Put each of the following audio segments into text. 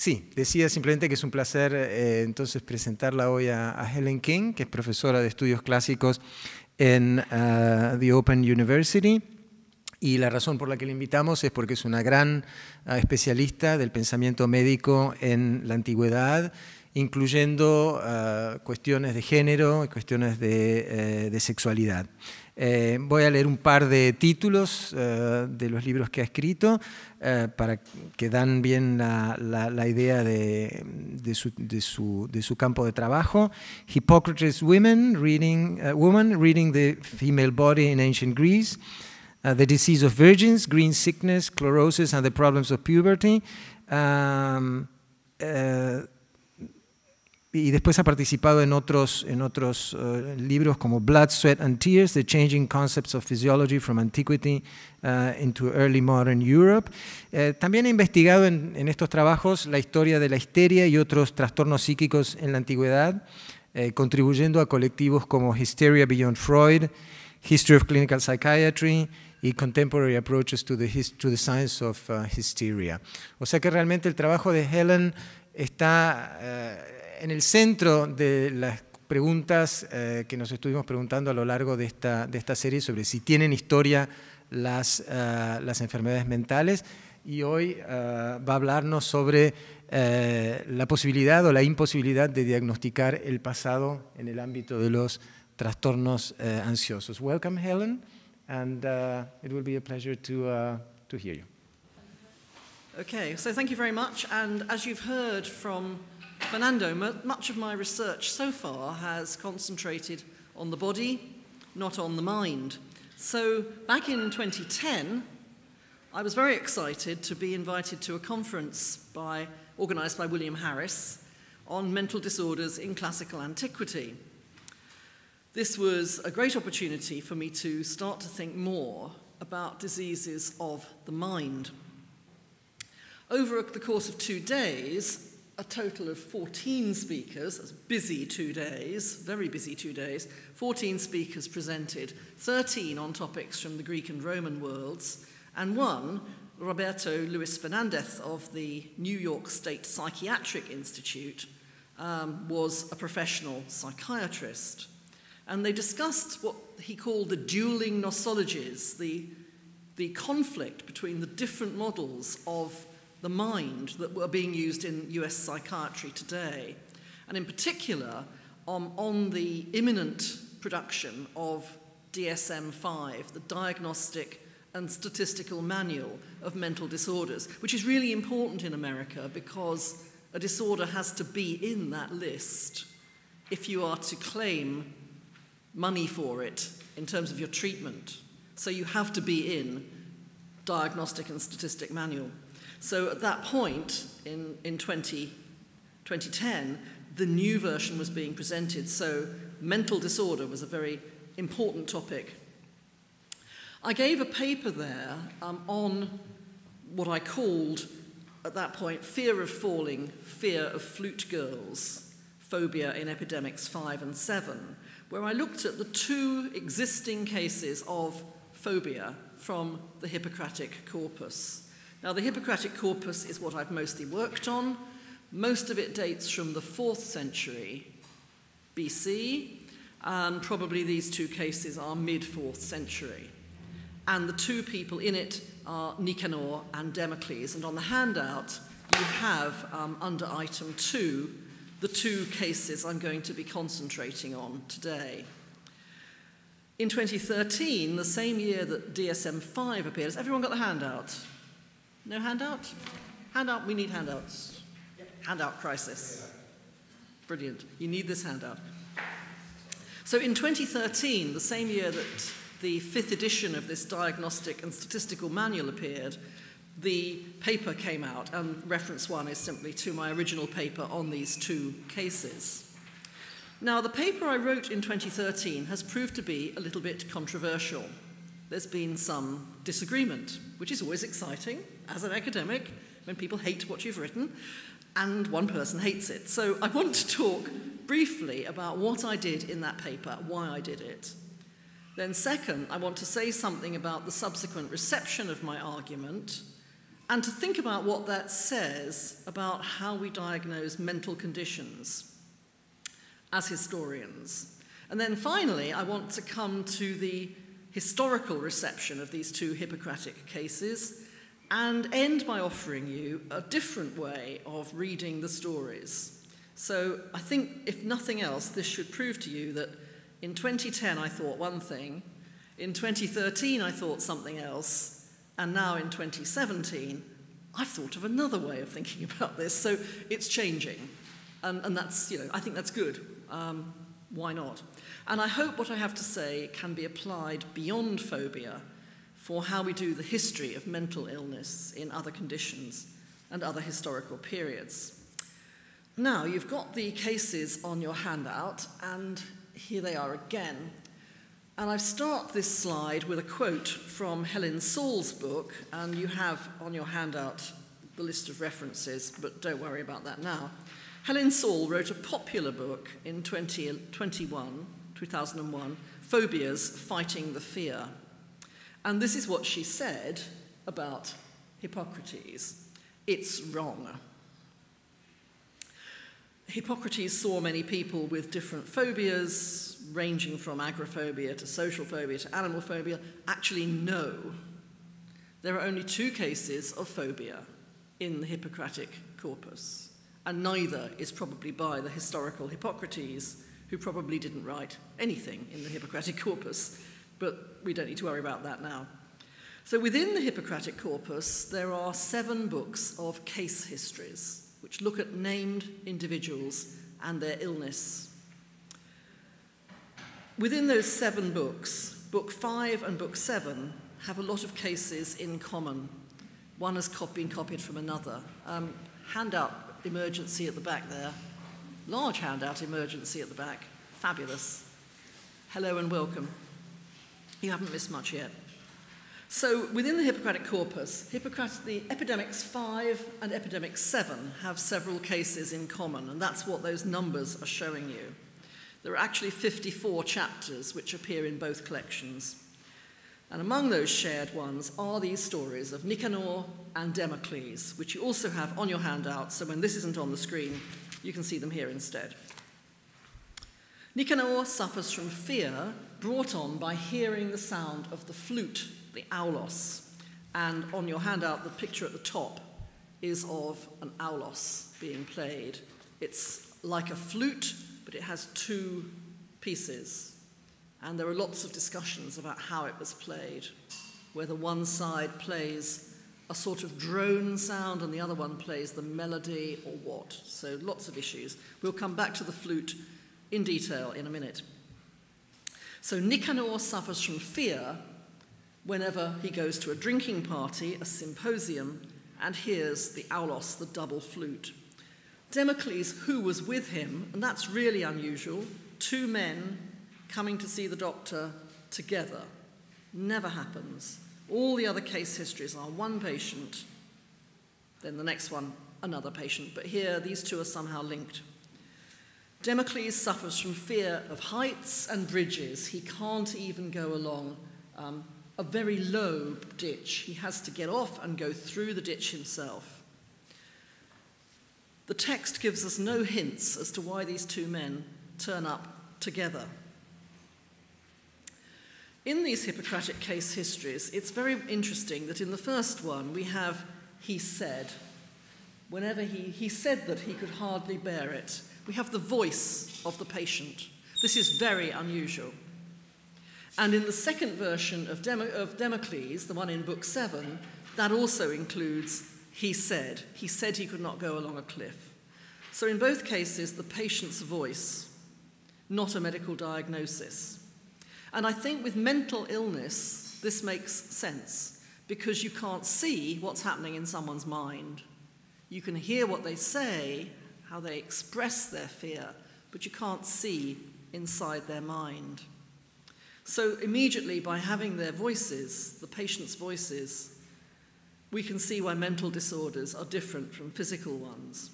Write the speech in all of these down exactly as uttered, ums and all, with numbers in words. Sí, decía simplemente que es un placer eh, entonces presentarla hoy a, a Helen King, que es profesora de estudios clásicos en uh, The Open University. Y la razón por la que le invitamos es porque es una gran uh, especialista del pensamiento médico en la antigüedad, incluyendo uh, cuestiones de género y cuestiones de, eh, de sexualidad. Eh, voy a leer un par de títulos uh, de los libros que ha escrito uh, para que dan bien la, la, la idea de, de, su, de, su, de su campo de trabajo. Hippocrates Women, Reading, uh, Woman, Reading the Female Body in Ancient Greece, uh, The Disease of Virgins, Green Sickness, Chlorosis and the Problems of Puberty. Um, uh, Y después ha participado en otros, en otros uh, libros como Blood, Sweat and Tears, The Changing Concepts of Physiology from Antiquity uh, into Early Modern Europe. Eh, también ha investigado en, en estos trabajos la historia de la histeria y otros trastornos psíquicos en la antigüedad, eh, contribuyendo a colectivos como Hysteria Beyond Freud, History of Clinical Psychiatry y Contemporary Approaches to the, to the Science of uh, Hysteria. O sea que realmente el trabajo de Helen está... Uh, en el centro de las preguntas eh, que nos estuvimos preguntando a lo largo de esta, de esta serie sobre si tienen historia las, uh, las enfermedades mentales, y hoy uh, va a hablarnos sobre eh, la posibilidad o la imposibilidad de diagnosticar el pasado en el ámbito de los trastornos eh, ansiosos. Welcome, Helen, and uh, it will be a pleasure to, uh, to hear you. Okay, so thank you very much, and as you've heard from Fernando, much of my research so far has concentrated on the body, not on the mind. So back in twenty ten, I was very excited to be invited to a conference by, organised by William Harris on mental disorders in classical antiquity. This was a great opportunity for me to start to think more about diseases of the mind. Over the course of two days, a total of fourteen speakers, that's busy two days, very busy two days, fourteen speakers presented, thirteen on topics from the Greek and Roman worlds, and one, Roberto Luis Fernandez of the New York State Psychiatric Institute, um, was a professional psychiatrist. And they discussed what he called the dueling nosologies, the, the conflict between the different models of the mind that were being used in U S psychiatry today, and in particular um, on the imminent production of D S M five, the Diagnostic and Statistical Manual of Mental Disorders, which is really important in America because a disorder has to be in that list if you are to claim money for it in terms of your treatment. So you have to be in Diagnostic and Statistic Manual. So at that point, in, in twenty ten, the new version was being presented, so mental disorder was a very important topic. I gave a paper there um, on what I called, at that point, fear of falling, fear of flute girls, phobia in epidemics five and seven, where I looked at the two existing cases of phobia from the Hippocratic corpus. Now, the Hippocratic corpus is what I've mostly worked on. Most of it dates from the fourth century B C. Um, probably these two cases are mid fourth century. And the two people in it are Nicanor and Democles. And on the handout, you have, um, under item two, the two cases I'm going to be concentrating on today. In twenty thirteen, the same year that D S M five appeared, has everyone got the handout? No handout? Handout, we need handouts. Handout crisis. Brilliant. You need this handout. So in twenty thirteen, the same year that the fifth edition of this Diagnostic and Statistical Manual appeared, the paper came out, and reference one is simply to my original paper on these two cases. Now, the paper I wrote in twenty thirteen has proved to be a little bit controversial. There's been some disagreement, which is always exciting as an academic when people hate what you've written and one person hates it. So I want to talk briefly about what I did in that paper, why I did it. Then second, I want to say something about the subsequent reception of my argument and to think about what that says about how we diagnose mental conditions as historians. And then finally, I want to come to the historical reception of these two Hippocratic cases and end by offering you a different way of reading the stories. So I think, if nothing else, this should prove to you that in twenty ten I thought one thing, in twenty thirteen I thought something else, and now in twenty seventeen I've thought of another way of thinking about this. So it's changing, and, and that's, you know, I think that's good. Um, why not? And I hope what I have to say can be applied beyond phobia for how we do the history of mental illness in other conditions and other historical periods. Now, you've got the cases on your handout, and here they are again. And I start this slide with a quote from Helen Saul's book, and you have on your handout the list of references, but don't worry about that now. Helen Saul wrote a popular book in twenty, twenty-one, two thousand one, Phobias, Fighting the Fear. And this is what she said about Hippocrates. It's wrong. Hippocrates saw many people with different phobias, ranging from agoraphobia to social phobia to animal phobia. Actually, no. There are only two cases of phobia in the Hippocratic corpus. And neither is probably by the historical Hippocrates, who probably didn't write anything in the Hippocratic corpus, but we don't need to worry about that now. So within the Hippocratic corpus, there are seven books of case histories, which look at named individuals and their illness. Within those seven books, book five and book seven have a lot of cases in common. One has been copied from another. Um, handout emergency at the back there. Large handout emergency at the back. Fabulous. Hello and welcome. You haven't missed much yet. So within the Hippocratic corpus, Hippocrates, the Epidemics five and Epidemics seven have several cases in common, and that's what those numbers are showing you. There are actually fifty-four chapters which appear in both collections. And among those shared ones are these stories of Nicanor and Damocles, which you also have on your handout, so when this isn't on the screen, you can see them here instead. Nicanor suffers from fear brought on by hearing the sound of the flute, the aulos. And on your handout, the picture at the top is of an aulos being played. It's like a flute, but it has two pieces. And there are lots of discussions about how it was played, whether one side plays a sort of drone sound and the other one plays the melody or what. So lots of issues. We'll come back to the flute in detail in a minute. So Nicanor suffers from fear whenever he goes to a drinking party, a symposium, and hears the aulos, the double flute. Democles, who was with him, and that's really unusual, two men coming to see the doctor together. Never happens. All the other case histories are one patient, then the next one, another patient. But here, these two are somehow linked. Democles suffers from fear of heights and bridges. He can't even go along um, a very low ditch. He has to get off and go through the ditch himself. The text gives us no hints as to why these two men turn up together. In these Hippocratic case histories, it's very interesting that in the first one we have he said. Whenever he, he said that he could hardly bear it, we have the voice of the patient. This is very unusual. And in the second version of, Demo, of Democles, the one in book seven, that also includes he said. He said he could not go along a cliff. So in both cases, the patient's voice, not a medical diagnosis. And I think with mental illness, this makes sense, because you can't see what's happening in someone's mind. You can hear what they say, how they express their fear, but you can't see inside their mind. So immediately, by having their voices, the patient's voices, we can see why mental disorders are different from physical ones.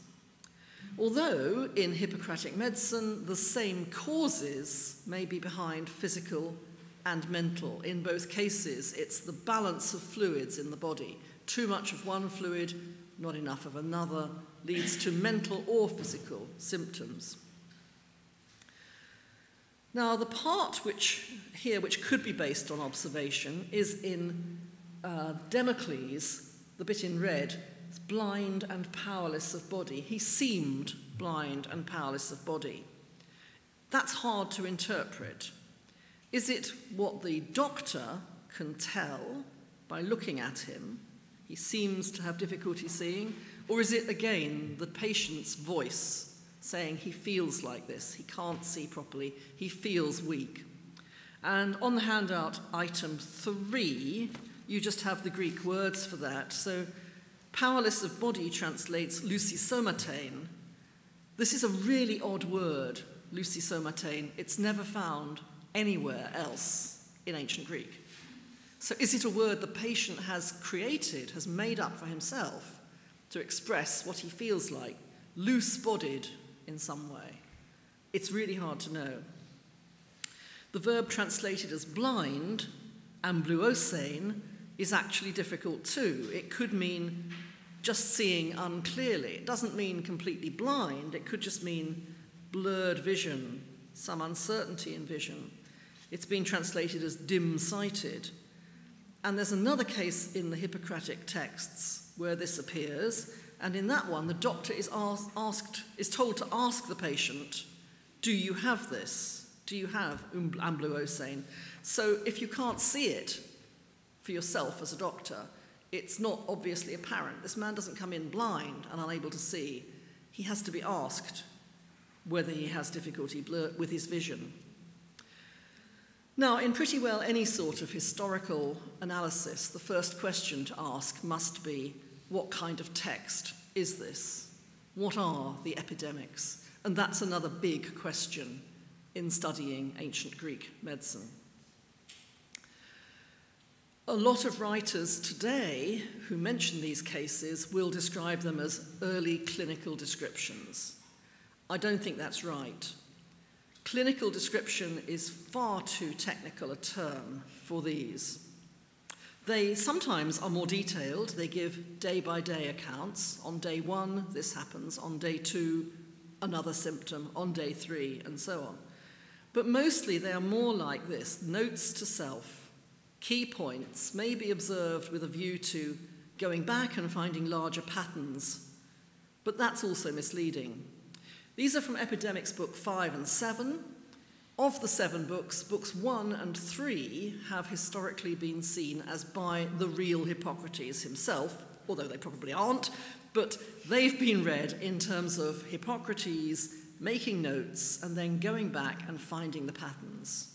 Although, in Hippocratic medicine, the same causes may be behind physical and mental. In both cases, it's the balance of fluids in the body Too much of one fluid, not enough of another, leads to mental or physical symptoms. Now, the part which here, which could be based on observation, is in uh, Democles, the bit in red, blind and powerless of body. He seemed blind and powerless of body. That's hard to interpret. Is it what the doctor can tell by looking at him? He seems to have difficulty seeing. Or is it, again, the patient's voice saying he feels like this, he can't see properly, he feels weak? And on the handout, item three, you just have the Greek words for that. So powerless of body translates leucisomatane. This is a really odd word, leucisomatane. It's never found anywhere else in ancient Greek. So is it a word the patient has created, has made up for himself to express what he feels like, loose-bodied in some way? It's really hard to know. The verb translated as blind, ambluosane, is actually difficult too. It could mean just seeing unclearly. It doesn't mean completely blind. It could just mean blurred vision, some uncertainty in vision. It's been translated as dim-sighted. And there's another case in the Hippocratic texts where this appears, and in that one, the doctor is asked, asked, is told to ask the patient, do you have this? Do you have ambluosane? So if you can't see it for yourself as a doctor, it's not obviously apparent. This man doesn't come in blind and unable to see. He has to be asked whether he has difficulty blur with his vision. Now, in pretty well any sort of historical analysis, the first question to ask must be, what kind of text is this? What are the epidemics? And that's another big question in studying ancient Greek medicine. A lot of writers today who mention these cases will describe them as early clinical descriptions. I don't think that's right. Clinical description is far too technical a term for these. They sometimes are more detailed. They give day-by-day accounts. On day one, this happens. On day two, another symptom. On day three, and so on. But mostly they are more like this, notes to self. Key points may be observed with a view to going back and finding larger patterns, but that's also misleading. These are from Epidemics Book five and seven. Of the seven books, Books one and three have historically been seen as by the real Hippocrates himself, although they probably aren't, but they've been read in terms of Hippocrates making notes and then going back and finding the patterns.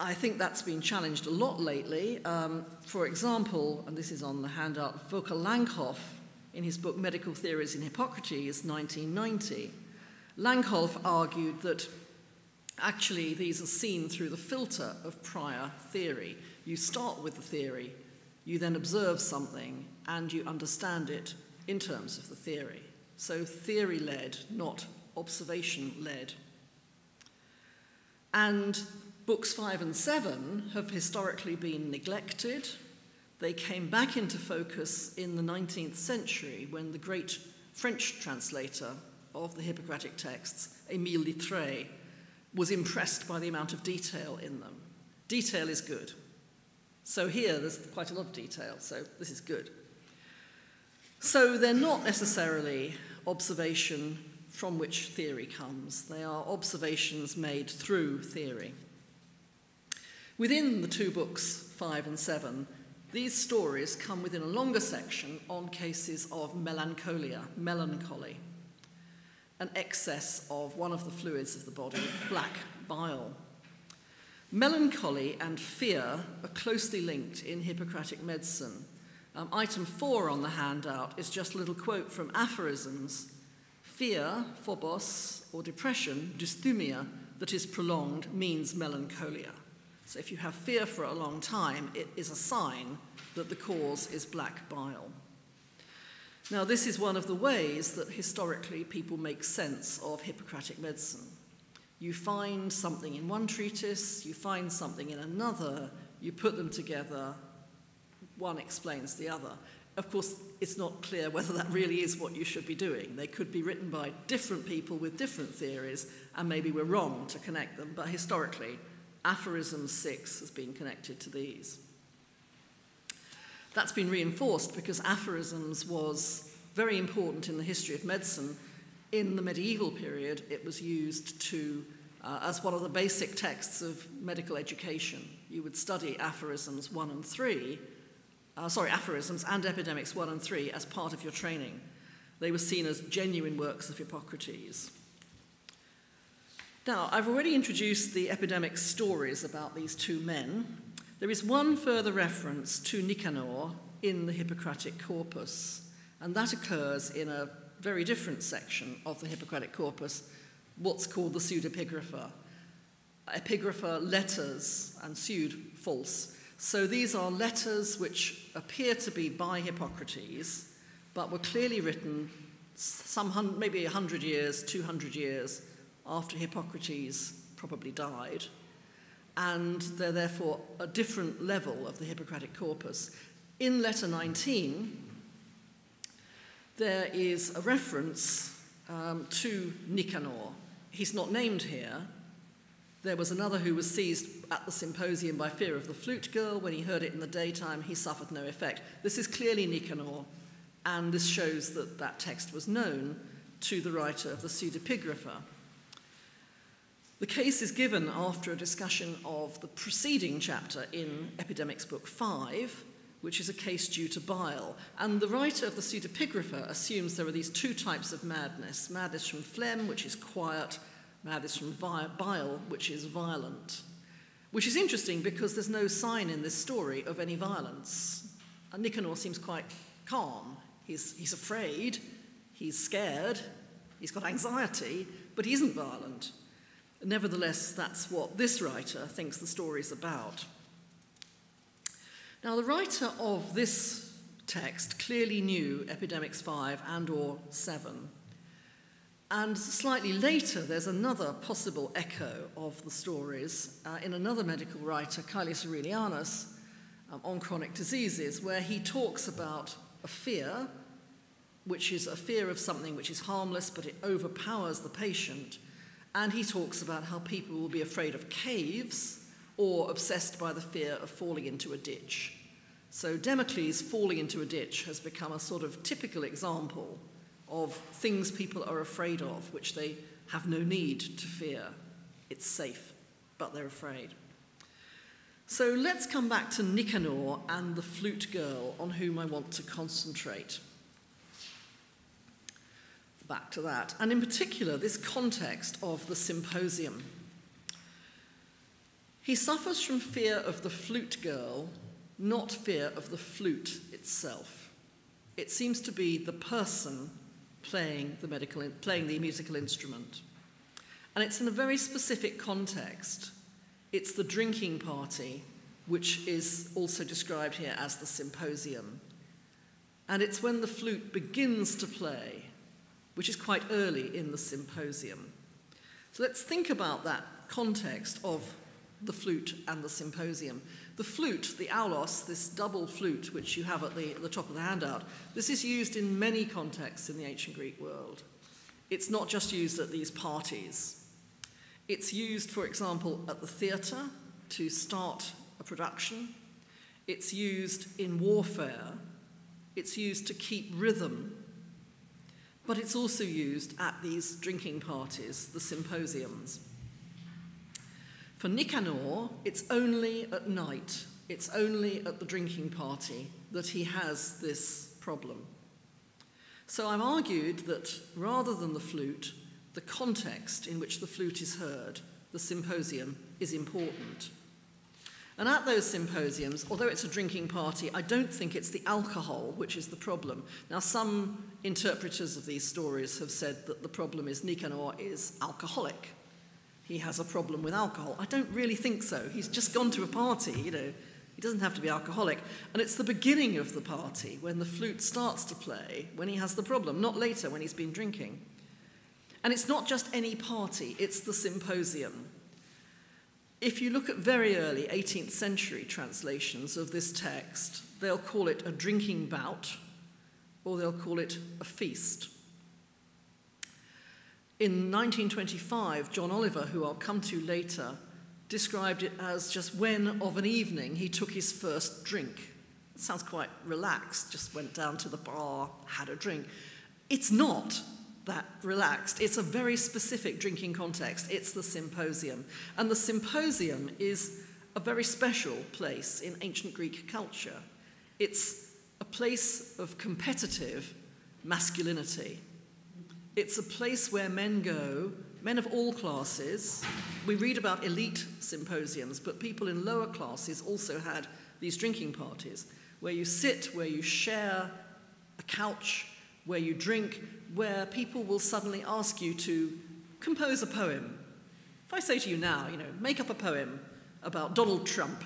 I think that's been challenged a lot lately. Um, for example, and this is on the handout, Volker Langhoff, in his book Medical Theories in Hippocrates, nineteen ninety, Langhoff argued that actually these are seen through the filter of prior theory. You start with the theory, you then observe something, and you understand it in terms of the theory. So theory-led, not observation-led. And Books five and seven have historically been neglected. They came back into focus in the nineteenth century when the great French translator of the Hippocratic texts, Émile Littré, was impressed by the amount of detail in them. Detail is good. So here, there's quite a lot of detail, so this is good. So they're not necessarily observation from which theory comes. They are observations made through theory. Within the two books, five and seven, these stories come within a longer section on cases of melancholia, melancholy, an excess of one of the fluids of the body, black bile. Melancholy and fear are closely linked in Hippocratic medicine. Um, item four on the handout is just a little quote from aphorisms. Fear, phobos, or depression, dysthumia, that is prolonged, means melancholia. So if you have fear for a long time, it is a sign that the cause is black bile. Now, this is one of the ways that historically people make sense of Hippocratic medicine. You find something in one treatise, you find something in another, you put them together, one explains the other. Of course, it's not clear whether that really is what you should be doing. They could be written by different people with different theories, and maybe we're wrong to connect them, but historically, aphorism six has been connected to these. That's been reinforced because aphorisms was very important in the history of medicine. In the medieval period, it was used to, uh, as one of the basic texts of medical education. You would study aphorisms one and three, Uh, sorry, aphorisms and epidemics one and three as part of your training. They were seen as genuine works of Hippocrates. Now, I've already introduced the epidemic stories about these two men. There is one further reference to Nicanor in the Hippocratic corpus, and that occurs in a very different section of the Hippocratic corpus, what's called the pseudepigrapha. Epigrapha, letters, and pseude, false. So these are letters which appear to be by Hippocrates, but were clearly written some hundred, maybe one hundred years, two hundred years after Hippocrates probably died, and they're therefore a different level of the Hippocratic corpus. In letter nineteen, there is a reference um, to Nicanor. He's not named here. There was another who was seized at the symposium by fear of the flute girl. When he heard it in the daytime, he suffered no effect. This is clearly Nicanor, and this shows that that text was known to the writer of the pseudepigrapha. The case is given after a discussion of the preceding chapter in Epidemics Book five, which is a case due to bile. And the writer of the pseudepigrapha assumes there are these two types of madness. Madness from phlegm, which is quiet, madness from bile, which is violent. Which is interesting because there's no sign in this story of any violence. And Nicanor seems quite calm. He's, he's afraid, he's scared, he's got anxiety, but he isn't violent. Nevertheless, that's what this writer thinks the story's about. Now, the writer of this text clearly knew Epidemics five and or seven. And slightly later, there's another possible echo of the stories uh, in another medical writer, Caelius Aurelianus, um, on chronic diseases, where he talks about a fear, which is a fear of something which is harmless, but it overpowers the patient. And he talks about how people will be afraid of caves or obsessed by the fear of falling into a ditch. So Democles falling into a ditch has become a sort of typical example of things people are afraid of, which they have no need to fear. It's safe, but they're afraid. So let's come back to Nicanor and the flute girl, on whom I want to concentrate. Back to that, and in particular, this context of the symposium. He suffers from fear of the flute girl, not fear of the flute itself. It seems to be the person playing the, medical, playing the musical instrument. And it's in a very specific context. It's the drinking party, which is also described here as the symposium. And it's when the flute begins to play, which is quite early in the symposium. So let's think about that context of the flute and the symposium. The flute, the aulos, this double flute which you have at the, at the top of the handout, this is used in many contexts in the ancient Greek world. It's not just used at these parties. It's used, for example, at the theatre to start a production. It's used in warfare. It's used to keep rhythm. But it's also used at these drinking parties, the symposiums. For Nicanor, it's only at night, it's only at the drinking party that he has this problem. So I've argued that rather than the flute, the context in which the flute is heard, the symposium, is important. And at those symposiums, although it's a drinking party, I don't think it's the alcohol which is the problem. Now, some interpreters of these stories have said that the problem is Nicanor is alcoholic. He has a problem with alcohol. I don't really think so. He's just gone to a party, you know. He doesn't have to be alcoholic. And it's the beginning of the party, when the flute starts to play, when he has the problem, not later when he's been drinking. And it's not just any party, it's the symposium. If you look at very early eighteenth century translations of this text, they'll call it a drinking bout, or they'll call it a feast. In nineteen twenty-five, John Oliver, who I'll come to later, described it as just when, of an evening, he took his first drink. It sounds quite relaxed, just went down to the bar, had a drink. It's not that relaxed. It's a very specific drinking context. It's the symposium. And the symposium is a very special place in ancient Greek culture. It's a place of competitive masculinity. It's a place where men go, men of all classes. We read about elite symposiums, but people in lower classes also had these drinking parties, where you sit, where you share a couch, where you drink, where people will suddenly ask you to compose a poem. If I say to you now, you know, make up a poem about Donald Trump,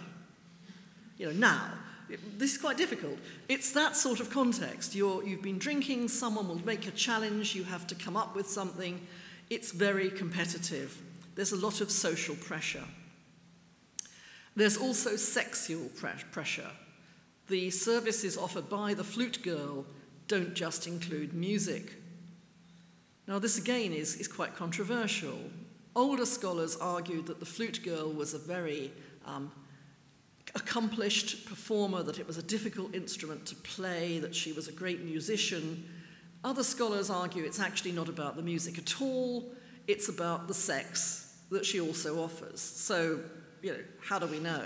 you know, now, it, this is quite difficult. It's that sort of context. You're, you've been drinking, someone will make a challenge, you have to come up with something. It's very competitive. There's a lot of social pressure. There's also sexual pressure. The services offered by the flute girl don't just include music. Now, this again is, is quite controversial. Older scholars argued that the flute girl was a very um, accomplished performer, that it was a difficult instrument to play, that she was a great musician. Other scholars argue it's actually not about the music at all, it's about the sex that she also offers. So, you know, how do we know?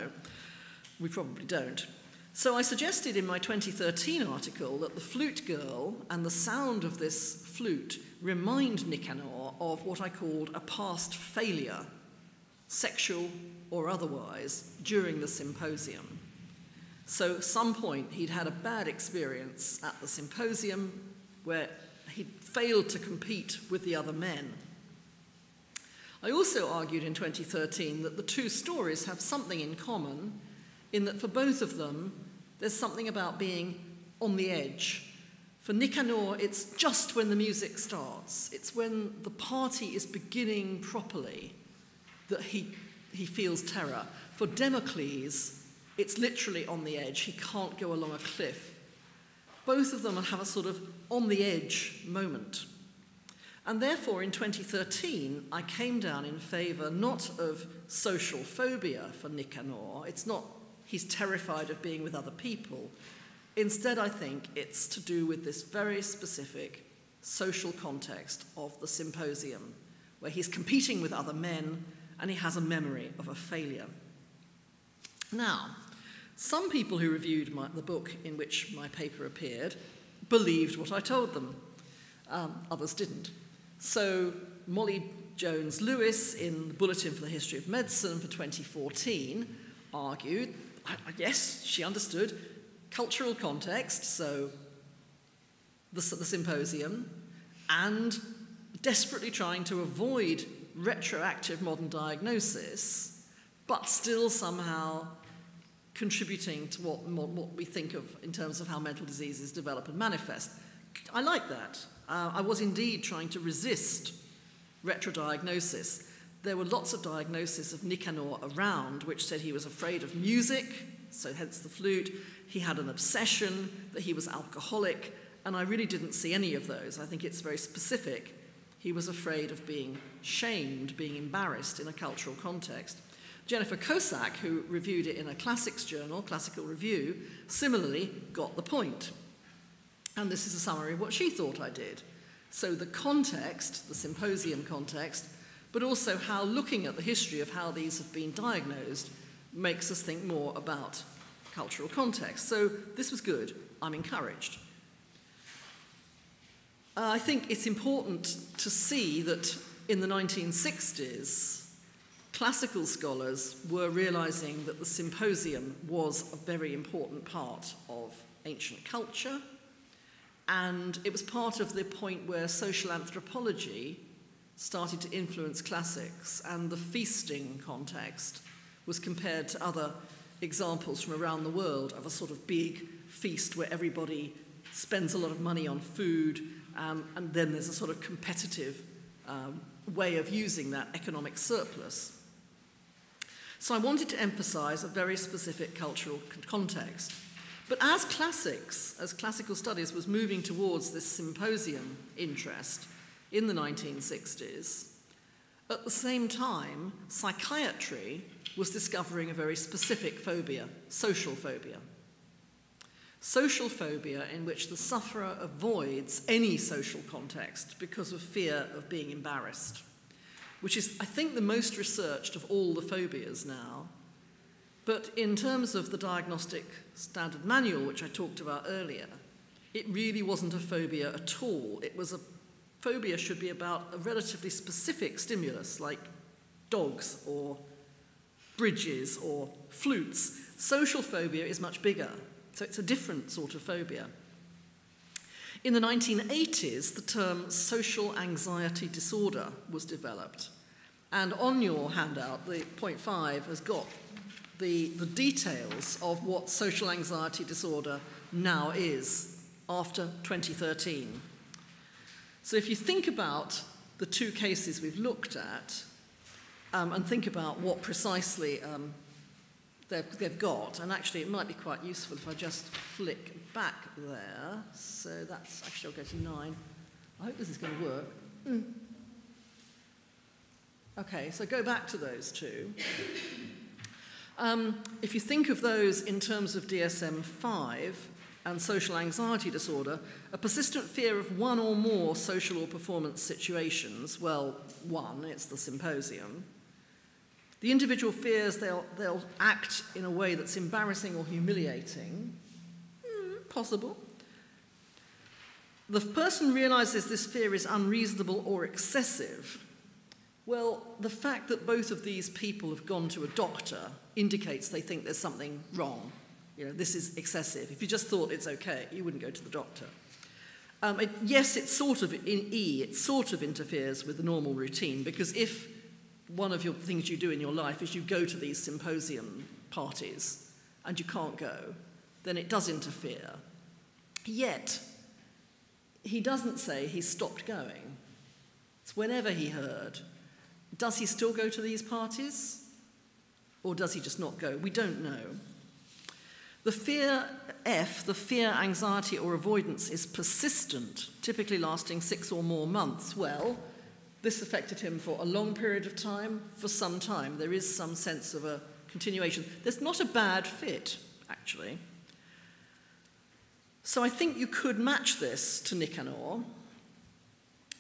We probably don't. So I suggested in my twenty thirteen article that the flute girl and the sound of this flute remind Nicanor of what I called a past failure, sexual or otherwise, during the symposium. So at some point he'd had a bad experience at the symposium where he'd failed to compete with the other men. I also argued in twenty thirteen that the two stories have something in common, in that for both of them, there's something about being on the edge. For Nicanor, it's just when the music starts. It's when the party is beginning properly that he, he feels terror. For Democles, it's literally on the edge. He can't go along a cliff. Both of them have a sort of on-the-edge moment. And therefore, in twenty thirteen, I came down in favor not of social phobia for Nicanor. It's not he's terrified of being with other people. Instead, I think it's to do with this very specific social context of the symposium, where he's competing with other men and he has a memory of a failure. Now, some people who reviewed my, the book in which my paper appeared believed what I told them. Um, others didn't. So Molly Jones Lewis in the Bulletin for the History of Medicine for twenty fourteen argued, I, I guess she understood, cultural context, so the, the symposium, and desperately trying to avoid retroactive modern diagnosis, but still somehow contributing to what, what we think of in terms of how mental diseases develop and manifest. I like that. Uh, I was indeed trying to resist retrodiagnosis. There were lots of diagnoses of Nicanor around which said he was afraid of music, so hence the flute. He had an obsession, that he was alcoholic, and I really didn't see any of those. I think it's very specific. He was afraid of being shamed, being embarrassed in a cultural context. Jennifer Kosak, who reviewed it in a classics journal, Classical Review, similarly got the point. And this is a summary of what she thought I did. So the context, the symposium context, but also how looking at the history of how these have been diagnosed makes us think more about cultural context. So this was good. I'm encouraged. Uh, I think it's important to see that in the nineteen sixties, classical scholars were realizing that the symposium was a very important part of ancient culture. And it was part of the point where social anthropology started to influence classics, and the feasting context was compared to other examples from around the world of a sort of big feast where everybody spends a lot of money on food, um, and then there's a sort of competitive um, way of using that economic surplus. So I wanted to emphasize a very specific cultural context. But as classics, as classical studies was moving towards this symposium interest in the nineteen sixties, at the same time, psychiatry was discovering a very specific phobia, social phobia. Social phobia in which the sufferer avoids any social context because of fear of being embarrassed, which is, I think, the most researched of all the phobias now. But in terms of the Diagnostic Standard Manual, which I talked about earlier, it really wasn't a phobia at all. It was a phobia should be about a relatively specific stimulus, like dogs or bridges or flutes. Social phobia is much bigger. So it's a different sort of phobia. In the nineteen eighties, the term social anxiety disorder was developed. And on your handout, the point five has got the, the details of what social anxiety disorder now is after twenty thirteen. So if you think about the two cases we've looked at um, and think about what precisely um, They've, they've got, and actually it might be quite useful if I just flick back there. So that's, actually I'll go to nine. I hope this is going to work. Mm. Okay, so go back to those two. Um, if you think of those in terms of D S M five and social anxiety disorder, a persistent fear of one or more social or performance situations, well, one, it's the symposium. The individual fears they'll, they'll act in a way that's embarrassing or humiliating. Mm, possible. The person realizes this fear is unreasonable or excessive. Well, the fact that both of these people have gone to a doctor indicates they think there's something wrong. You know, this is excessive. If you just thought it's okay, you wouldn't go to the doctor. Um, it, yes, it's sort of, in E, it sort of interferes with the normal routine, because if one of the things you do in your life is you go to these symposium parties and you can't go, then it does interfere. Yet, he doesn't say he stopped going. It's whenever he heard. Does he still go to these parties? Or does he just not go? We don't know. The fear, F, the fear, anxiety, or avoidance is persistent, typically lasting six or more months. Well, this affected him for a long period of time, for some time. There is some sense of a continuation. There's not a bad fit, actually. So I think you could match this to Nicanor,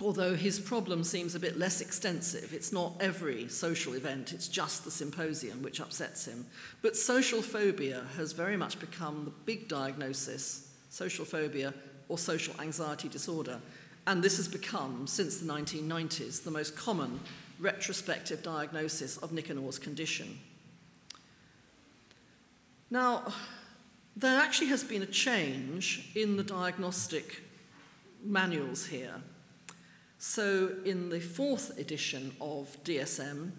although his problem seems a bit less extensive. It's not every social event, it's just the symposium which upsets him. But social phobia has very much become the big diagnosis, social phobia or social anxiety disorder. And this has become, since the nineteen nineties, the most common retrospective diagnosis of Nicanor's condition. Now, there actually has been a change in the diagnostic manuals here. So in the fourth edition of D S M,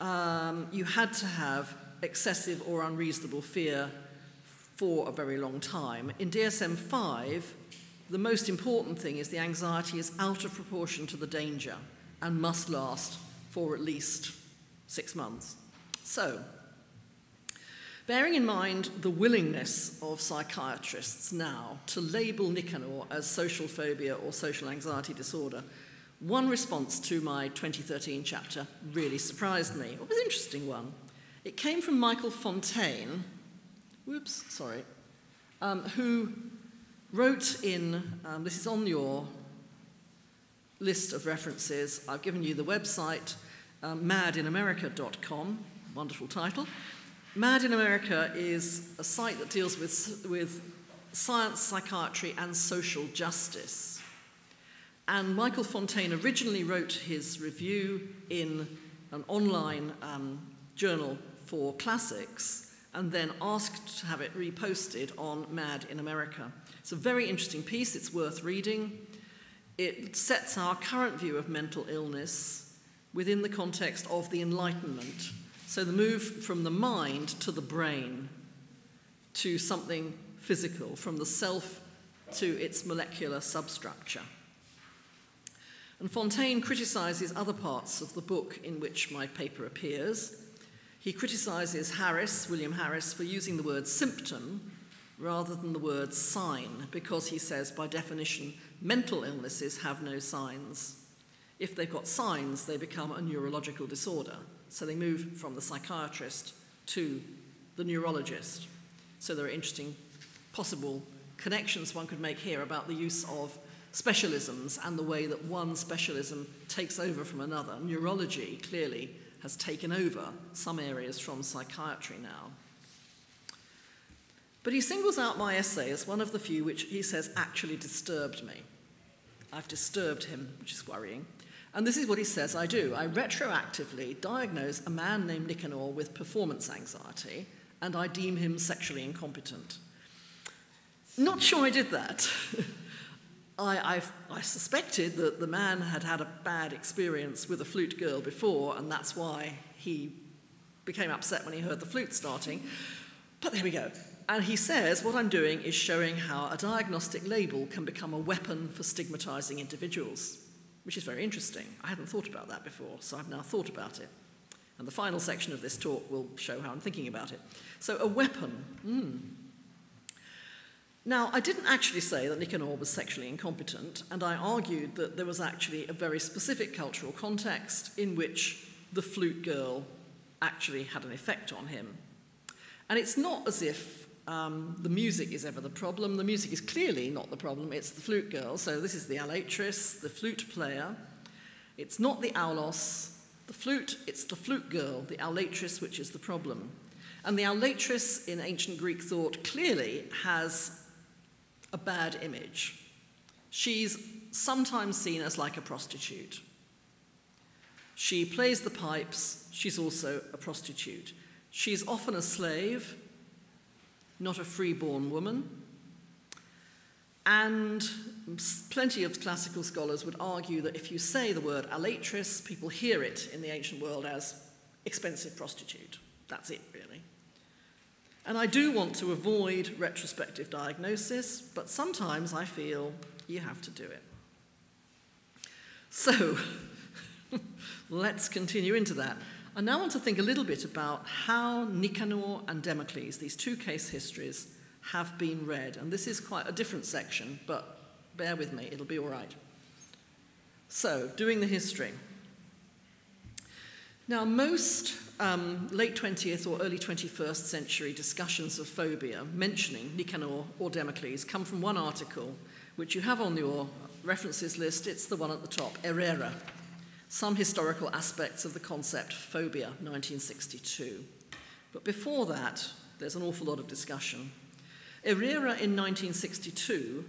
um, you had to have excessive or unreasonable fear for a very long time. In D S M five, the most important thing is the anxiety is out of proportion to the danger and must last for at least six months. So, bearing in mind the willingness of psychiatrists now to label Nicanor as social phobia or social anxiety disorder, one response to my twenty thirteen chapter really surprised me. It was an interesting one. It came from Michael Fontaine, whoops, sorry, um, who wrote in, um, this is on your list of references. I've given you the website, um, mad in america dot com, wonderful title. Mad in America is a site that deals with, with science, psychiatry, and social justice. And Michael Fontaine originally wrote his review in an online um, journal for classics, and then asked to have it reposted on Mad in America. It's a very interesting piece, it's worth reading. It sets our current view of mental illness within the context of the Enlightenment. So the move from the mind to the brain to something physical, from the self to its molecular substructure. And Fontaine criticizes other parts of the book in which my paper appears. He criticizes Harris, William Harris, for using the word symptom rather than the word sign, because he says, by definition, mental illnesses have no signs. If they've got signs, they become a neurological disorder. So they move from the psychiatrist to the neurologist. So there are interesting possible connections one could make here about the use of specialisms and the way that one specialism takes over from another. Neurology, clearly, has taken over some areas from psychiatry now. But he singles out my essay as one of the few which he says actually disturbed me. I've disturbed him, which is worrying. And this is what he says I do. I retroactively diagnose a man named Nicanor with performance anxiety, and I deem him sexually incompetent. Not sure I did that. I, I've, I suspected that the man had had a bad experience with a flute girl before, and that's why he became upset when he heard the flute starting. But there we go. And he says, what I'm doing is showing how a diagnostic label can become a weapon for stigmatizing individuals, which is very interesting. I hadn't thought about that before, so I've now thought about it. And the final section of this talk will show how I'm thinking about it. So a weapon. Mm. Now, I didn't actually say that Nicanor was sexually incompetent, and I argued that there was actually a very specific cultural context in which the flute girl actually had an effect on him. And it's not as if um, the music is ever the problem. The music is clearly not the problem. It's the flute girl. So this is the alaitress, the flute player. It's not the aulos, the flute. It's the flute girl, the alaitress, which is the problem. And the alaitress in ancient Greek thought clearly has a bad image. She's sometimes seen as like a prostitute. She plays the pipes. She's also a prostitute. She's often a slave, not a freeborn woman. And plenty of classical scholars would argue that if you say the word alaitress, people hear it in the ancient world as expensive prostitute. That's it, really. And I do want to avoid retrospective diagnosis, but sometimes I feel you have to do it. So let's continue into that. I now want to think a little bit about how Nicanor and Democles, these two case histories, have been read. And this is quite a different section, but bear with me, it'll be all right. So, doing the history. Now, most um, late twentieth or early twenty-first century discussions of phobia mentioning Nicanor or Democles come from one article, which you have on your references list. It's the one at the top, Errera, Some Historical Aspects of the Concept Phobia, nineteen sixty-two. But before that, there's an awful lot of discussion. Errera in nineteen sixty-two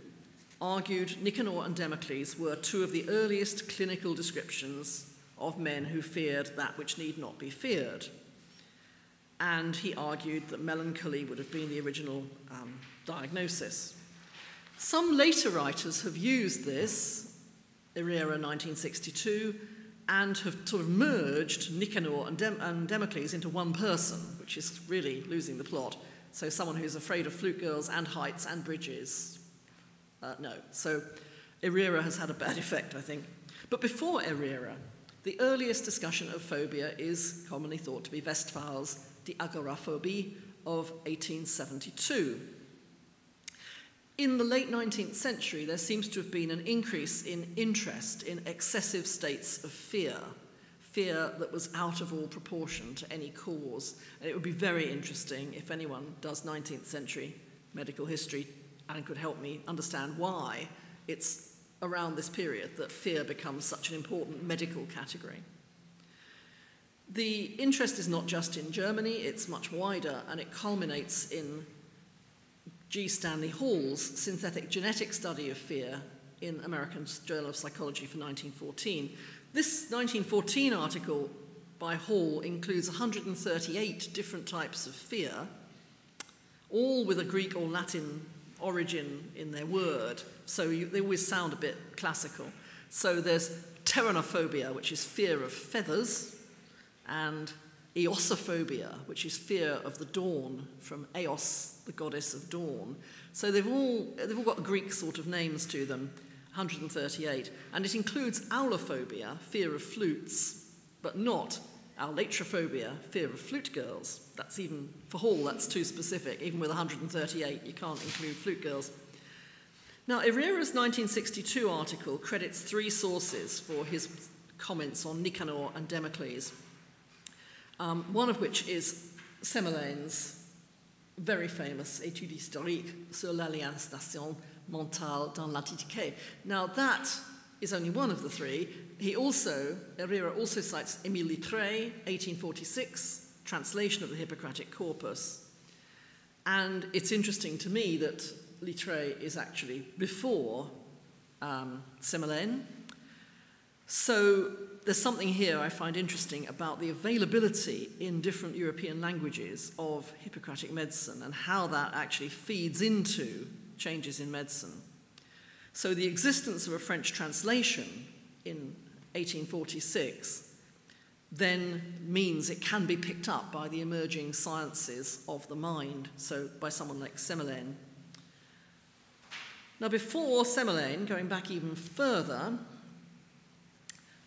argued Nicanor and Democles were two of the earliest clinical descriptions of men who feared that which need not be feared. And he argued that melancholy would have been the original um, diagnosis. Some later writers have used this, Errera nineteen sixty-two, and have sort of merged Nicanor and, Dem and Democles into one person, which is really losing the plot. So someone who's afraid of flute girls and heights and bridges. Uh, no, so Errera has had a bad effect, I think. But before Errera, the earliest discussion of phobia is commonly thought to be Westphal's Die Agoraphobie of eighteen seventy-two. In the late nineteenth century, there seems to have been an increase in interest in excessive states of fear, fear that was out of all proportion to any cause. And it would be very interesting if anyone does nineteenth century medical history and could help me understand why it's around this period that fear becomes such an important medical category. The interest is not just in Germany, it's much wider, and it culminates in G. Stanley Hall's synthetic genetic study of fear in American Journal of Psychology for nineteen fourteen. This nineteen fourteen article by Hall includes one hundred thirty-eight different types of fear, all with a Greek or Latin origin in their word, so you, they always sound a bit classical. So there's pteranophobia, which is fear of feathers, and eosophobia, which is fear of the dawn, from Eos, the goddess of dawn. So they've all, they've all got Greek sort of names to them, one hundred thirty-eight, and it includes aulophobia, fear of flutes, but not Our latrophobia, fear of flute girls. That's even, for Hall, that's too specific. Even with one hundred thirty-eight, you can't include flute girls. Now, Errera's nineteen sixty-two article credits three sources for his comments on Nicanor and Democles, um, one of which is Semelaigne's very famous Étude historique sur l'aliénation mentale dans l'Antiquité. Now, that is only one of the three. He also, Herrera also cites Émile Littré, eighteen forty-six, translation of the Hippocratic corpus. And it's interesting to me that Littré is actually before um, Semelaigne. So there's something here I find interesting about the availability in different European languages of Hippocratic medicine and how that actually feeds into changes in medicine. So the existence of a French translation in eighteen forty-six then means it can be picked up by the emerging sciences of the mind, so by someone like Semelaigne. Now before Semelaigne, going back even further,